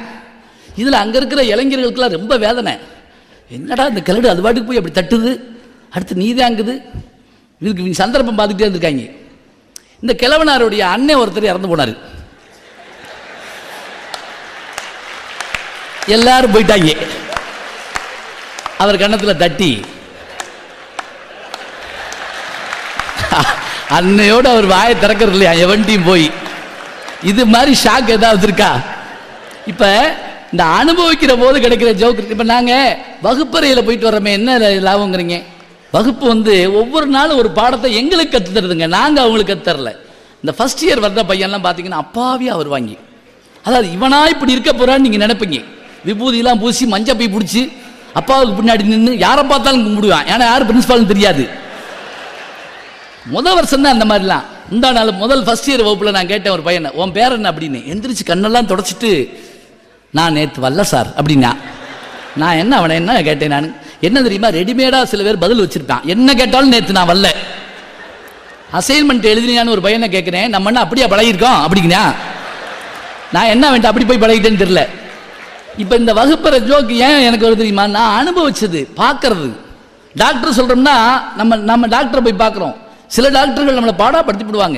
இதில் அங்கே இருக்கிற இளைஞர்களுக்கெல்லாம் ரொம்ப வேதனை, என்னடா இந்த கலடு அது வாட்டுக்கு போய் அப்படி தட்டுது, அடுத்து நீ தாங்குது, இதுக்கு சந்தர்ப்பம் பார்த்துக்கிட்டே இருந்திருக்காங்க. இந்த கிழவனாருடைய அண்ணன் ஒருத்தர் இறந்து போனார், எல்லாரும் போயிட்டாங்க, அவர் கன்னத்தில் தட்டி அன்னையோடு அவர் வாயை திறக்கிறது இல்லையா எவன்டையும் போய். இது மாதிரி ஷாக் ஏதாவது இருக்கா? இப்ப இந்த அனுபவிக்கிற போது கிடைக்கிற ஜோக் இருக்கு. இப்ப நாங்க வகுப்பறையில் போயிட்டு வர்றோமே, என்ன லாபங்கிறீங்க? வகுப்பு வந்து ஒவ்வொரு நாளும் ஒரு பாடத்தை எங்களுக்கு கற்றுத்தருதுங்க, நாங்கள் அவங்களுக்கு கற்றுத்தரல. இந்த ஃபஸ்ட் இயர் வர்ற பையன்லாம் பார்த்தீங்கன்னா அப்பாவியாக வருவாங்க. அதாவது இவனா இப்படி இருக்க போகிறான்னு நீங்கள் நினைப்பீங்க. விபூதியெலாம் பூசி மஞ்சள் போய் பிடிச்சி அப்பாவுக்கு பின்னாடி நின்று யாரை பார்த்தாலும் கும்பிடுவான், ஏன்னா யார் பிரின்சிபால்னு தெரியாது. முதல் வருஷம் தான் அந்த மாதிரிலாம். இந்த நாள் முதல் ஃபஸ்ட் இயர் வகுப்பில் நான் கேட்டேன் ஒரு பையனை, உன் பேர் என்ன அப்படின்னு. எந்திரிச்சு கண்ணெல்லாம் தொடச்சிட்டு நான் நேற்று வரல சார் அப்படின்னா. நான் என்ன அவனை என்ன கேட்டேன், நான் என்ன தெரியுமா, ரெடிமேடாக சில பேர் பதில் வச்சுருக்கான், என்ன கேட்டாலும் நேற்று நான் வரல, அசைன்மெண்ட் எழுதினியான்னு ஒரு பையனை கேட்குறேன், நம்ம என்ன அப்படியே பழகிருக்கோம் அப்படிங்கண்ணா, நான் என்ன வேண்டாம் அப்படி போய் பழகிட்டேன்னு தெரில. இப்போ இந்த வகுப்பறை ஜோக்கு ஏன் எனக்கு வருது தெரியுமா, நான் அனுபவிச்சது, பார்க்கறது. டாக்டர் சொல்கிறோம்னா நம்ம டாக்டரை போய் பார்க்குறோம். சில டாக்டர்கள் நம்மளை பாடாப்படுத்தி விடுவாங்க,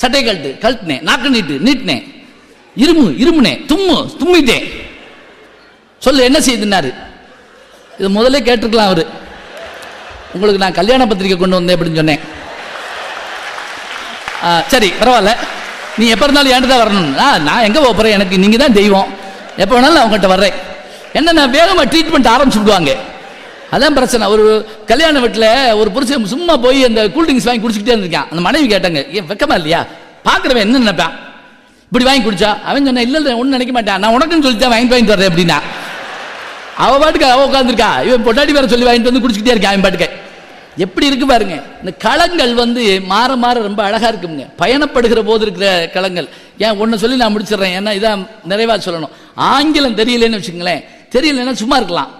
சட்டை கழட்டு கழட்டுனே, நாக்கு நீட்டு நீட்டுனே, இருமுனே, தும்மிட்டேன், சொல்லு என்ன செய்யுதுன்னாரு. இது முதலே கேட்டிருக்கலாம் அவரு, உங்களுக்கு நான் கல்யாண பத்திரிக்கை கொண்டு வந்தேன் அப்படின்னு சொன்னேன். சரி பரவாயில்ல, நீ எப்போ இருந்தாலும் ஏன்ட்டு தான் வரணும், நான் எங்கே போகிறேன், எனக்கு நீங்கள் தான் தெய்வம், எப்போ வேணாலும் நான் உங்கள்கிட்ட வர்றேன். என்ன நான் வேகமாக ட்ரீட்மெண்ட் ஆரம்பிச்சுடுவாங்க. அதான் பிரச்சனை. ஒரு கல்யாண வீட்டில் ஒரு புருஷன் சும்மா போய் அந்த கூல்ட்ரிங்க்ஸ் வாங்கி குடிச்சுக்கிட்டே இருந்திருக்கான். அந்த மனைவி கேட்டாங்க, ஏன் வெக்கமா இல்லையா, பார்க்குறவன் என்ன நினைப்பான், இப்படி வாங்கி குடிச்சா? அவன் சொன்னேன், இல்லை இல்லை ஒன்றும் நினைக்க மாட்டேன், நான் உனக்குன்னு சொல்லித்தான் வாங்கிட்டு வர்றேன் அப்படின்னா. அவ பாட்டுக்கு அவ உட்காந்துருக்கா, இவன் பொட்டாடி பேரை சொல்லி வாங்கிட்டு வந்து குடிச்சுக்கிட்டே இருக்கா அவன் பாட்டுக்கு. எப்படி இருக்கு பாருங்க. இந்த களங்கள் வந்து மாற மாற ரொம்ப அழகா இருக்குங்க, பயணப்படுகிற போது இருக்கிற களங்கள். ஏன் ஒன்னு சொல்லி நான் முடிச்சிடறேன், ஏன்னா இதான் நிறைவா சொல்லணும். ஆங்கிலம் தெரியலன்னு வச்சுக்கங்களேன், தெரியலன்னா சும்மா இருக்கலாம்,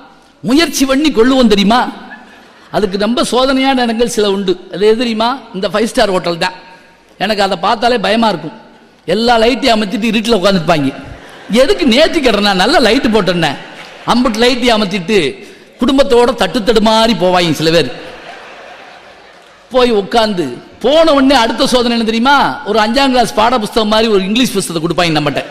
முயற்சி பண்ணி கொள்ளுவோம் தெரியுமா. அதுக்கு ரொம்ப சோதனையான இடங்கள் சில உண்டு. அது எது தெரியுமா, இந்த 5 ஸ்டார் ஹோட்டல் தான். எனக்கு அதை பார்த்தாலே பயமா இருக்கும், எல்லா லைட்டையும் அமைச்சிட்டு இருட்டில் உட்காந்துருப்பாங்க. எதுக்கு நேற்று கேட்டேன்னா, நல்ல லைட்டு போட்டேன்னே, அம்பட்டு லைட்டை அமைச்சிட்டு குடும்பத்தோட தட்டுத்தடு மாதிரி போவாங்க சில பேர். போய் உட்காந்து போன உடனே அடுத்த சோதனை என்ன தெரியுமா, ஒரு 5ஆம் கிளாஸ் பாட புஸ்தகம் மாதிரி ஒரு இங்கிலீஷ் புஸ்தத்தை கொடுப்பாங்க நம்மகிட்ட.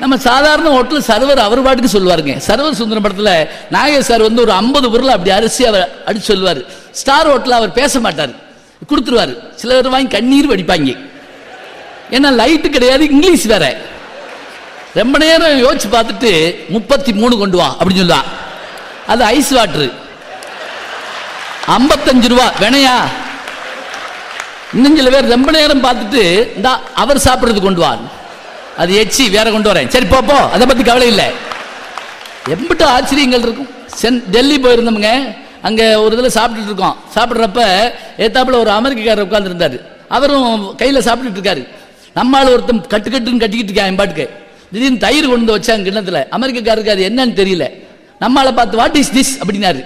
நம்ம சாதாரண ஹோட்டல் சர்வர் அவர் பாட்டுக்கு சொல்வாருங்க. சர்வர் சுந்தரம் படத்துல நாகேஷ் சார் வந்து ஒரு 50 உருளை அப்படி அரிசி அவர் அடிச்சு சொல்வாரு. ஸ்டார் ஹோட்டல்ல அவர் பேச மாட்டார், கொடுத்துருவாரு. சில பேர் வாங்கி கண்ணீர் வடிப்பாங்க. ஏன்னா லைட்டு கிடையாது, இங்கிலீஷ் வேற. ரொம்ப நேரம் யோசிச்சு பார்த்துட்டு 33 கொண்டு வா அப்படின்னு சொல்லலாம். அது ஐஸ் வாட்டரு 55 ரூபா வேணையா. இன்னும் சில பேர் ரொம்ப நேரம் பார்த்துட்டு இந்த அவர் சாப்பிட்றது கொண்டு வா, அது எச்சி வேற கொண்டு வரேன், சரி போப்போ, அதை பத்தி கவலை இல்லை. எம்பிட்ட ஆச்சரியங்கள் இருக்கும். டெல்லி போயிருந்தோமுங்க, அங்கே ஒரு இதில் சாப்பிட்டுட்டு இருக்கோம். சாப்பிட்றப்ப ஏத்தாப்புல ஒரு அமெரிக்காரர் உட்காந்துருந்தாரு. அவரும் கையில் சாப்பிட்டுட்டு இருக்காரு. நம்மளால ஒருத்தன் கட்டுன்னு கட்டிக்கிட்டு இருக்கேன். என் பாட்டுக்கு திடீர்னு தயிர் கொண்டு வச்சாங்க கிண்ணத்தில். அமெரிக்காருக்கு அது என்னன்னு தெரியல. நம்மளால பார்த்து வாட் இஸ் திஸ் அப்படின்னாரு.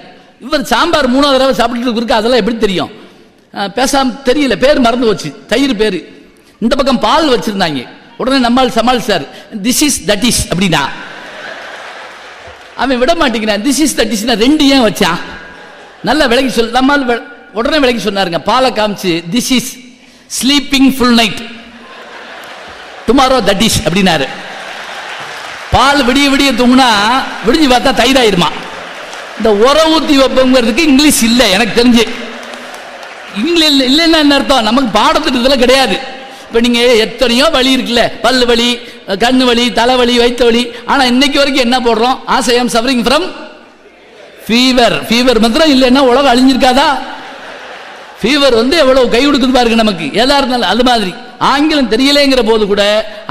இவர் சாம்பார் 3வது தடவை சாப்பிட்டுட்டு இருக்கு, அதெல்லாம் எப்படி தெரியும்? பேசாமல் தெரியல, பேர் மறந்து போச்சு, தயிர் பேர். இந்த பக்கம் பால் வச்சிருந்தாங்க. உடனே நம்மால் சமால் sir this is that is அப்படின்னா அவன் விட மாட்டேங்கிறான். திஸ் இஸ் தட் இஸ்னா 2 ஏன் வச்சான்? நல்லா விளக்கி சொல். நம்மால் உடனே விளக்கி சொன்னாருங்க. பாலை காமிச்சு this is sleeping full night tomorrow that is அப்படின்னாரு. பால் விடிய விடிய தூங்குனா விடிஞ்சு பார்த்தா தயிர் ஆயிருமா. இந்த உர ஊத்தி வைப்பங்கிறதுக்கு இங்கிலீஷ் இல்லை எனக்கு தெரிஞ்சு. இங்கிலீஷ் இல்லைன்னா என்ன அர்த்தம்? நமக்கு பாடத்திட்டத்தில் கிடையாது. இப்போ நீங்கள் எத்தனையோ வலி இருக்குல்ல, பல்லு வலி, கண்ணு வலி, தலைவலி, வயிற்று வலி. ஆனால் இன்னைக்கு வரைக்கும் என்ன போடுறோம்? ஆஸ் ஐ ஆம் சஃபரிங் ஃப்ரம் ஃபீவர். ஃபீவர் மாத்திரம் இல்லைன்னா உலகம் அழிஞ்சிருக்காதா? ஃபீவர் வந்து எவ்வளோ கை கொடுக்குது பாருங்க நமக்கு. எதாக இருந்தாலும் அது மாதிரி ஆங்கிலம் தெரியலேங்கிற போது கூட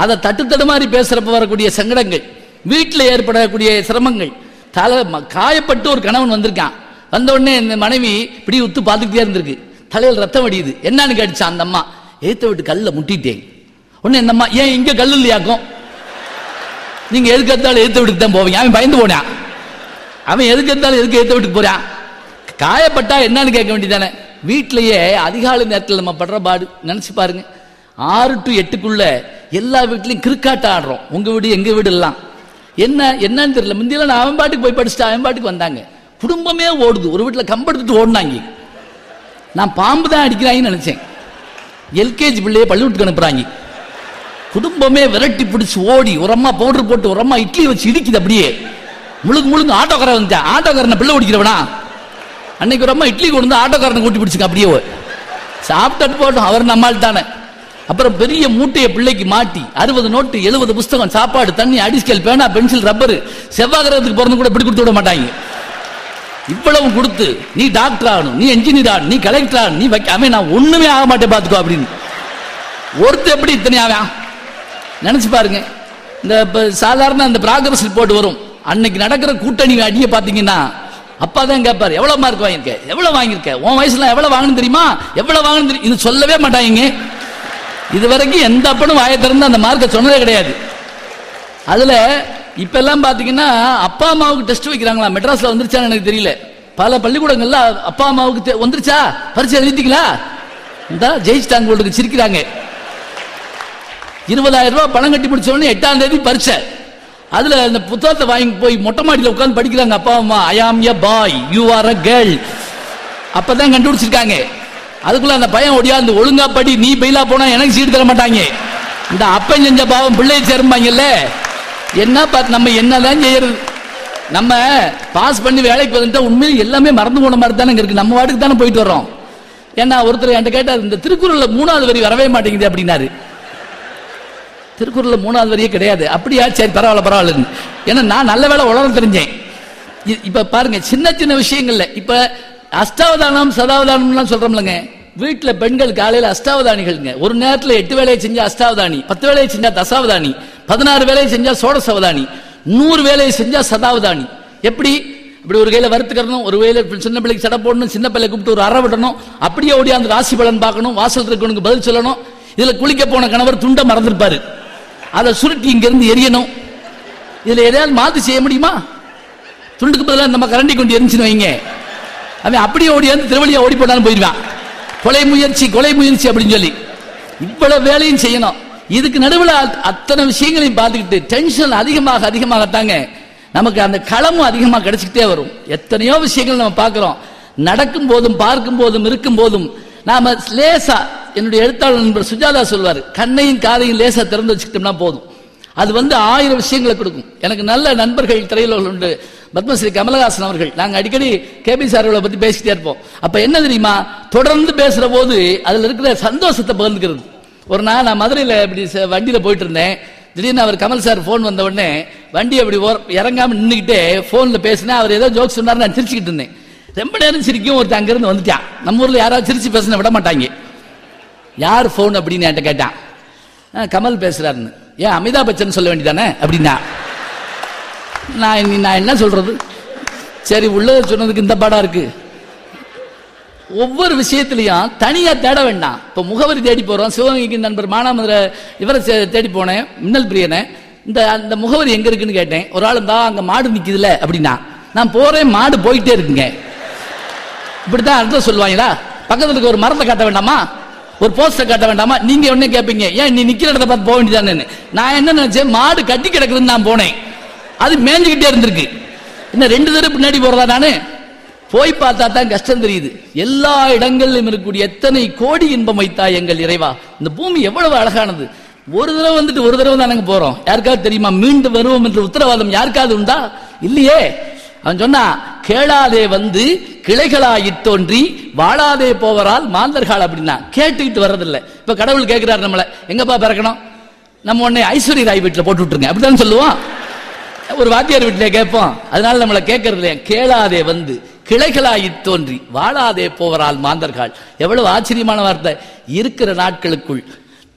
அதை தட்டு மாதிரி பேசுகிறப்ப வரக்கூடிய சங்கடங்கள், வீட்டில் ஏற்படக்கூடிய சிரமங்கள். தலை காயப்பட்டு ஒரு கணவன் வந்திருக்கான். வந்தவுடனே இந்த மனைவி இப்படி உத்து பார்த்துக்கிட்டே இருந்திருக்கு. தலையில் ரத்தம் வடியுது, என்னன்னு கேட்டுச்சான் அந்த அம்மா. ஏத்த விட்டு கல்ல முட்டிட்டேன். உடனே இந்த அம்மா, ஏன் இங்கே கல் இல்லையாக்கும்? நீங்கள் எதுக்கு எடுத்தாலும் ஏற்ற வீட்டுக்கு தான் போவீங்க. அவன் பயந்து போனான். அவன் எதுக்கு எடுத்தாலும் எதுக்கு ஏற்ற வீட்டுக்கு போகிறான்? காயப்பட்டா என்னன்னு கேட்க வேண்டியதானே. வீட்டிலேயே அதிகாலை நேரத்தில் நம்ம படுற பாடு நினச்சி பாருங்க. 6 to 8க்குள்ள எல்லா வீட்லையும் கிரிக்கெட் ஆடுறோம். உங்கள் வீடு எங்கள் வீடு எல்லாம் என்னன்னு தெரியல. முந்தியெல்லாம் நான் அவன் பாட்டுக்கு போய் படிச்சுட்டு அவன் பாட்டுக்கு வந்தாங்க. குடும்பமே ஓடுது. ஒரு வீட்டில் கம்பெடுத்துட்டு ஓடினாங்க. நான் பாம்பு தான் அடிக்கிறாங்கன்னு நினச்சேன். எல்கேஜி பிள்ளையை பள்ளிவிட்டுக்கு அனுப்புறாங்க. குடும்பமே விரட்டி பிடிச்சி ஓடி உரமா பவுடர் போட்டு உரமா இட்லி வச்சு இடிக்குது. அப்படியே முழுக்க முழுங்க ஆட்டோக்கார வந்துட்டேன். ஆட்டோக்காரனை பிள்ளை ஓடிக்கிறவனா அன்னைக்கு உரமா இட்லி கொண்டு வந்து ஆட்டோக்காரனை கூட்டி பிடிச்சிங்க. அப்படியே சாப்பிட்டு போட்டோம். அவர் நம்மால் தானே. அப்புறம் பெரிய மூட்டையை பிள்ளைக்கு மாட்டி 60 நோட்டு 70 புஸ்தகம் சாப்பாடு தண்ணி அடிஸ்கல் பேனா பென்சில் ரப்பரு செவ்வாய்க்கிறதுக்கு பிறந்து கூட இப்படி கொடுத்து விட மாட்டாங்க. இவ்வளவு கொடுத்து நீ டாக்டர் ஆகணும், நீ என்ஜினியர் ஆகணும், நீ கலெக்டர் ஆகணும், நீ வைக்காம நான் ஒண்ணுமே ஆக மாட்டேன் பார்த்துக்கோ அப்படின்னு ஒருத்தர் எப்படி இத்தனை ஆவான் நினைச்சு பாருங்க. இந்த சாதாரண அந்த ப்ராக்ரஸ் ரிப்போர்ட் வரும். அன்னைக்கு நடக்கிற கூட்டணி அடியை பார்த்தீங்கன்னா அப்பா தான் கேட்பாரு, எவ்வளவு மார்க் வாங்கியிருக்க, எவ்வளவு வாங்கியிருக்க, உன் வயசுல எவ்வளவு வாங்கணும் தெரியுமா, எவ்வளவு வாங்கணும் தெரியும். இது சொல்லவே மாட்டாங்க. இது வரைக்கும் எந்த அப்பனும் வாயை திறந்து அந்த மார்க்கை சொன்னதே கிடையாது. அதுல இப்ப எல்லாம் பாத்தீங்கன்னா அப்பா அம்மாவுக்கு டெஸ்ட் வைக்கிறாங்களா. மெட்ராஸ்ல வந்துருச்சான்னு எனக்கு தெரியல. பல பள்ளிக்கூடங்கள்ல அப்பா அம்மாவுக்கு வந்துருச்சா, பரிசு எழுதிட்டீங்களா, இந்த ஜெயிச்சிட்டாங்க சிரிக்கிறாங்க. 20,000 ரூபாய் பணம் கட்டி பிடிச்ச உடனே 8ஆம் தேதி பரிசை அதுல அந்த புத்தகத்தை வாங்கி போய் மொட்டை மாடியில உட்காந்து படிக்கிறாங்க அப்பா அம்மா. I am a boy, you are a girl. அப்பதான் கண்டுபிடிச்சிருக்காங்க. அதுக்குள்ள அந்த பையன் ஒடியாந்து ஒழுங்கா படி, நீ பயிலா போனா எனக்கு சீட்டு தர மாட்டாங்க. இந்த அப்பன் செஞ்ச பாவம் பிள்ளையை சேர்ப்பாங்கல்ல. என்ன பார்த்து நம்ம என்னதான் செய்யறது? நம்ம பாஸ் பண்ணி வேலைக்கு வந்துட்டா உண்மையில் எல்லாமே மறந்து போன மாதிரி தானே இருக்கு. நம்ம வாட்டுக்கு தானே போயிட்டு வர்றோம். ஏன்னா ஒருத்தர் என்கிட்ட கேட்டார், இந்த திருக்குறள்ல 3வது வரி வரவே மாட்டேங்குது அப்படின்னாரு. திருக்குறள்ல 3வது வரியே கிடையாது. அப்படியா, சரி பரவாயில்ல பரவாயில்ல. ஏன்னா நான் நல்ல வேலை உலர தெரிஞ்சேன். இப்ப பாருங்க சின்ன சின்ன விஷயங்கள்ல. இப்ப அஷ்டாவதானம் சதாவதானம்லாம் சொல்றோம்லங்க. வீட்டுல பெண்கள் காலையில அஷ்டாவதானிகள்ங்க. ஒரு நேரத்துல 8 வேலையை செஞ்சா அஷ்டாவதானி, 10 வேலையை செஞ்சா தசாவதானி, 16 வேலையை செஞ்சா சோடசவதானி, 100 வேலையை செஞ்சா சதாவதானி. எப்படி? இப்படி ஒரு கையில வறுத்துக்கணும், ஒரு கையில சின்ன பிள்ளைக்கு சடை போடணும், சின்ன பிள்ளை கூப்பிட்டு ஒரு அற விடணும், அப்படியே ஓடியாந்து ராசி பலன் பார்க்கணும், வாசல் இருக்கவனுக்கு பதில் சொல்லணும். இதுல குளிக்க போன கணவர் துண்டை மறந்துருப்பாரு, அதை சுருட்டி இங்கிருந்து எரியணும். இதுல எதையாவது மாத்தி செய்ய முடியுமா? துண்டுக்கு பதிலாக நம்ம கரண்டி கொண்டு எரிஞ்சுன்னு வைங்க, அவன் அப்படியே ஓடியாந்து திருவள்ளியா ஓடி போட்டாலும் போயிடுவான். கொலை முயற்சி கொலை முயற்சி அப்படின்னு சொல்லி இவ்வளவு வேலையும் செய்யணும். இதுக்கு நடுவில் அத்தனை விஷயங்களையும் பார்த்துக்கிட்டு டென்ஷன் அதிகமாக அதிகமாகத்தாங்க நமக்கு அந்த களமும் அதிகமாக கிடைச்சிக்கிட்டே வரும். எத்தனையோ விஷயங்கள் நம்ம பார்க்குறோம். நடக்கும் போதும் பார்க்கும் போதும் இருக்கும் போதும் நாம் லேசா, என்னுடைய எழுத்தாளர் நண்பர் சுஜாதா சொல்வார், கண்ணையும் காதையும் லேசாக திறந்து வச்சுக்கிட்டோம்னா போதும். அது வந்து ஆயிரம் விஷயங்களை கொடுக்கும். எனக்கு நல்ல நண்பர்கள் திரையுலகில் உண்டு. பத்மஸ்ரீ கமலஹாசன் அவர்கள், நாங்கள் அடிக்கடி கேபி சார் அவர்களை பற்றி பேசிட்டே இருப்போம். அப்போ என்ன தெரியுமா, தொடர்ந்து பேசுகிற போது அதில் இருக்கிற சந்தோஷத்தை பகிர்ந்துக்கிறது. ஒரு நாள் நான் மதுரையில் இப்படி வண்டியில் போயிட்டு இருந்தேன். திடீர்னு அவர் கமல் சார் ஃபோன் வந்த உடனே வண்டி அப்படி இறங்காமல் நின்றுக்கிட்டே ஃபோனில் பேசினேன். அவர் ஏதோ ஜோக் சொன்னார், நான் சிரிச்சுக்கிட்டு இருந்தேன். ரொம்ப நேரம் சிரிக்கும். ஒருத்தர் அங்கேருந்து வந்துட்டான். நம்ம ஊரில் யாராவது சிரிச்சு பேசினா விட மாட்டாங்க. யார் ஃபோன் அப்படின்னு என்கிட்ட கேட்டான். கமல் பேசுகிறாருன்னு. ஏன் அமிதாப் பச்சன் சொல்ல வேண்டியதானே அப்படின்னா நான் என்ன சொல்கிறது? சரி, உள்ளதை சொன்னதுக்கு இந்த பாடாக இருக்குது. ஒவ்வொரு விஷயத்துலையும் தனியாக தேட வேண்டாம். இப்போ முகவரி தேடி போகிறோம். சிவகங்கைக்கு நண்பர் மானாமதுரை இவரை தேடி போனேன், மின்னல் பிரியனை. இந்த அந்த முகவரி எங்கே இருக்குன்னு கேட்டேன். ஒரு ஆள் தான் அங்கே மாடு நிற்கிதுல அப்படின்னா, நான் போகிறேன் மாடு போயிட்டே இருக்குங்க. இப்படி தான் அர்த்தம் சொல்லுவாங்களா? பக்கத்துக்கு ஒரு மரத்தை காட்ட வேண்டாமா, ஒரு போஸ்டர் காட்ட வேண்டாமா? நீங்கள் உடனே கேட்பீங்க, ஏன் நீ நிற்கிற இடத்த பார்த்து போக வேண்டியதானேன்னு. நான் என்ன நினச்சேன், மாடு கட்டி கிடக்குதுன்னு நான் போனேன், அது மேஞ்சிக்கிட்டே இருந்திருக்கு. இன்னும் ரெண்டு தடவை பின்னாடி போகிறதா? நான் போய் பார்த்தா தான் கஷ்டம் தெரியுது. எல்லா இடங்களிலும் இருக்கக்கூடிய எத்தனை கோடி இன்பம் வைத்தா எங்கள் இறைவா. இந்த பூமி எவ்வளவு அழகானது. ஒரு தடவை வந்துட்டு ஒரு தடவை தான் நாங்கள் போகிறோம். யாருக்காவது தெரியுமா மீண்டும் வருவோம் என்ற உத்தரவாதம் யாருக்காவது உண்டா? இல்லையே. அவன் சொன்னா, கேளாதே வந்து கிளைகளாய் தோன்றி வாழாதே போவரால் மாந்தர்கள் அப்படின்னா கேட்டுக்கிட்டு வர்றதில்லை. இப்போ கடவுள் கேட்கிறாரு நம்மளை, எங்கப்பா பிறக்கணும்? நம்ம உடனே ஐஸ்வர்யா ராய் வீட்டில் போட்டு விட்டுருங்க அப்படித்தான் சொல்லுவோம். ஒரு வாத்தியார் வீட்டிலே கேட்போம். அதனால நம்மளை கேட்கறது இல்லையா. கேளாதே வந்து கிளைகளாய் தோன்றி வாழாதே போவரால் மாந்தர்கள். எவ்வளவு ஆச்சரியமான வார்த்தை. இருக்கிற நாட்களுக்குள்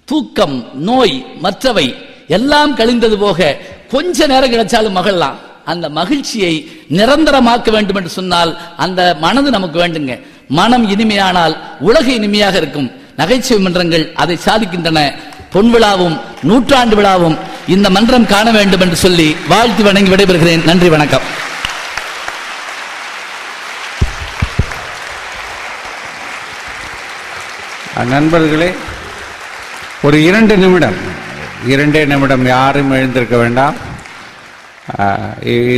தூக்கம், நோய், மற்றவை எல்லாம் கழிந்தது போக கொஞ்ச நேரம் கிடைச்சாலும் மகிழலாம். அந்த மகிழ்ச்சியை நிரந்தரமாக்க வேண்டும் என்று சொன்னால் அந்த மனது நமக்கு வேண்டுங்க. மனம் இனிமையானால் உலகு இனிமையாக இருக்கும். நகைச்சுவை மன்றங்கள் அதை சாதிக்கின்றன. பொன் விழாவும் நூற்றாண்டு விழாவும் இந்த மன்றம் காண வேண்டும் என்று சொல்லி வாழ்த்து வணங்கி விடைபெறுகிறேன். நன்றி, வணக்கம். நண்பர்களே, ஒரு 2 நிமிடம் யாரும் எழுந்திருக்க வேண்டாம்.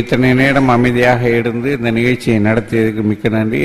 இத்தனை நேரம் அமைதியாக இருந்து இந்த நிகழ்ச்சியை நடத்தியதுக்கு மிக்க நன்றி.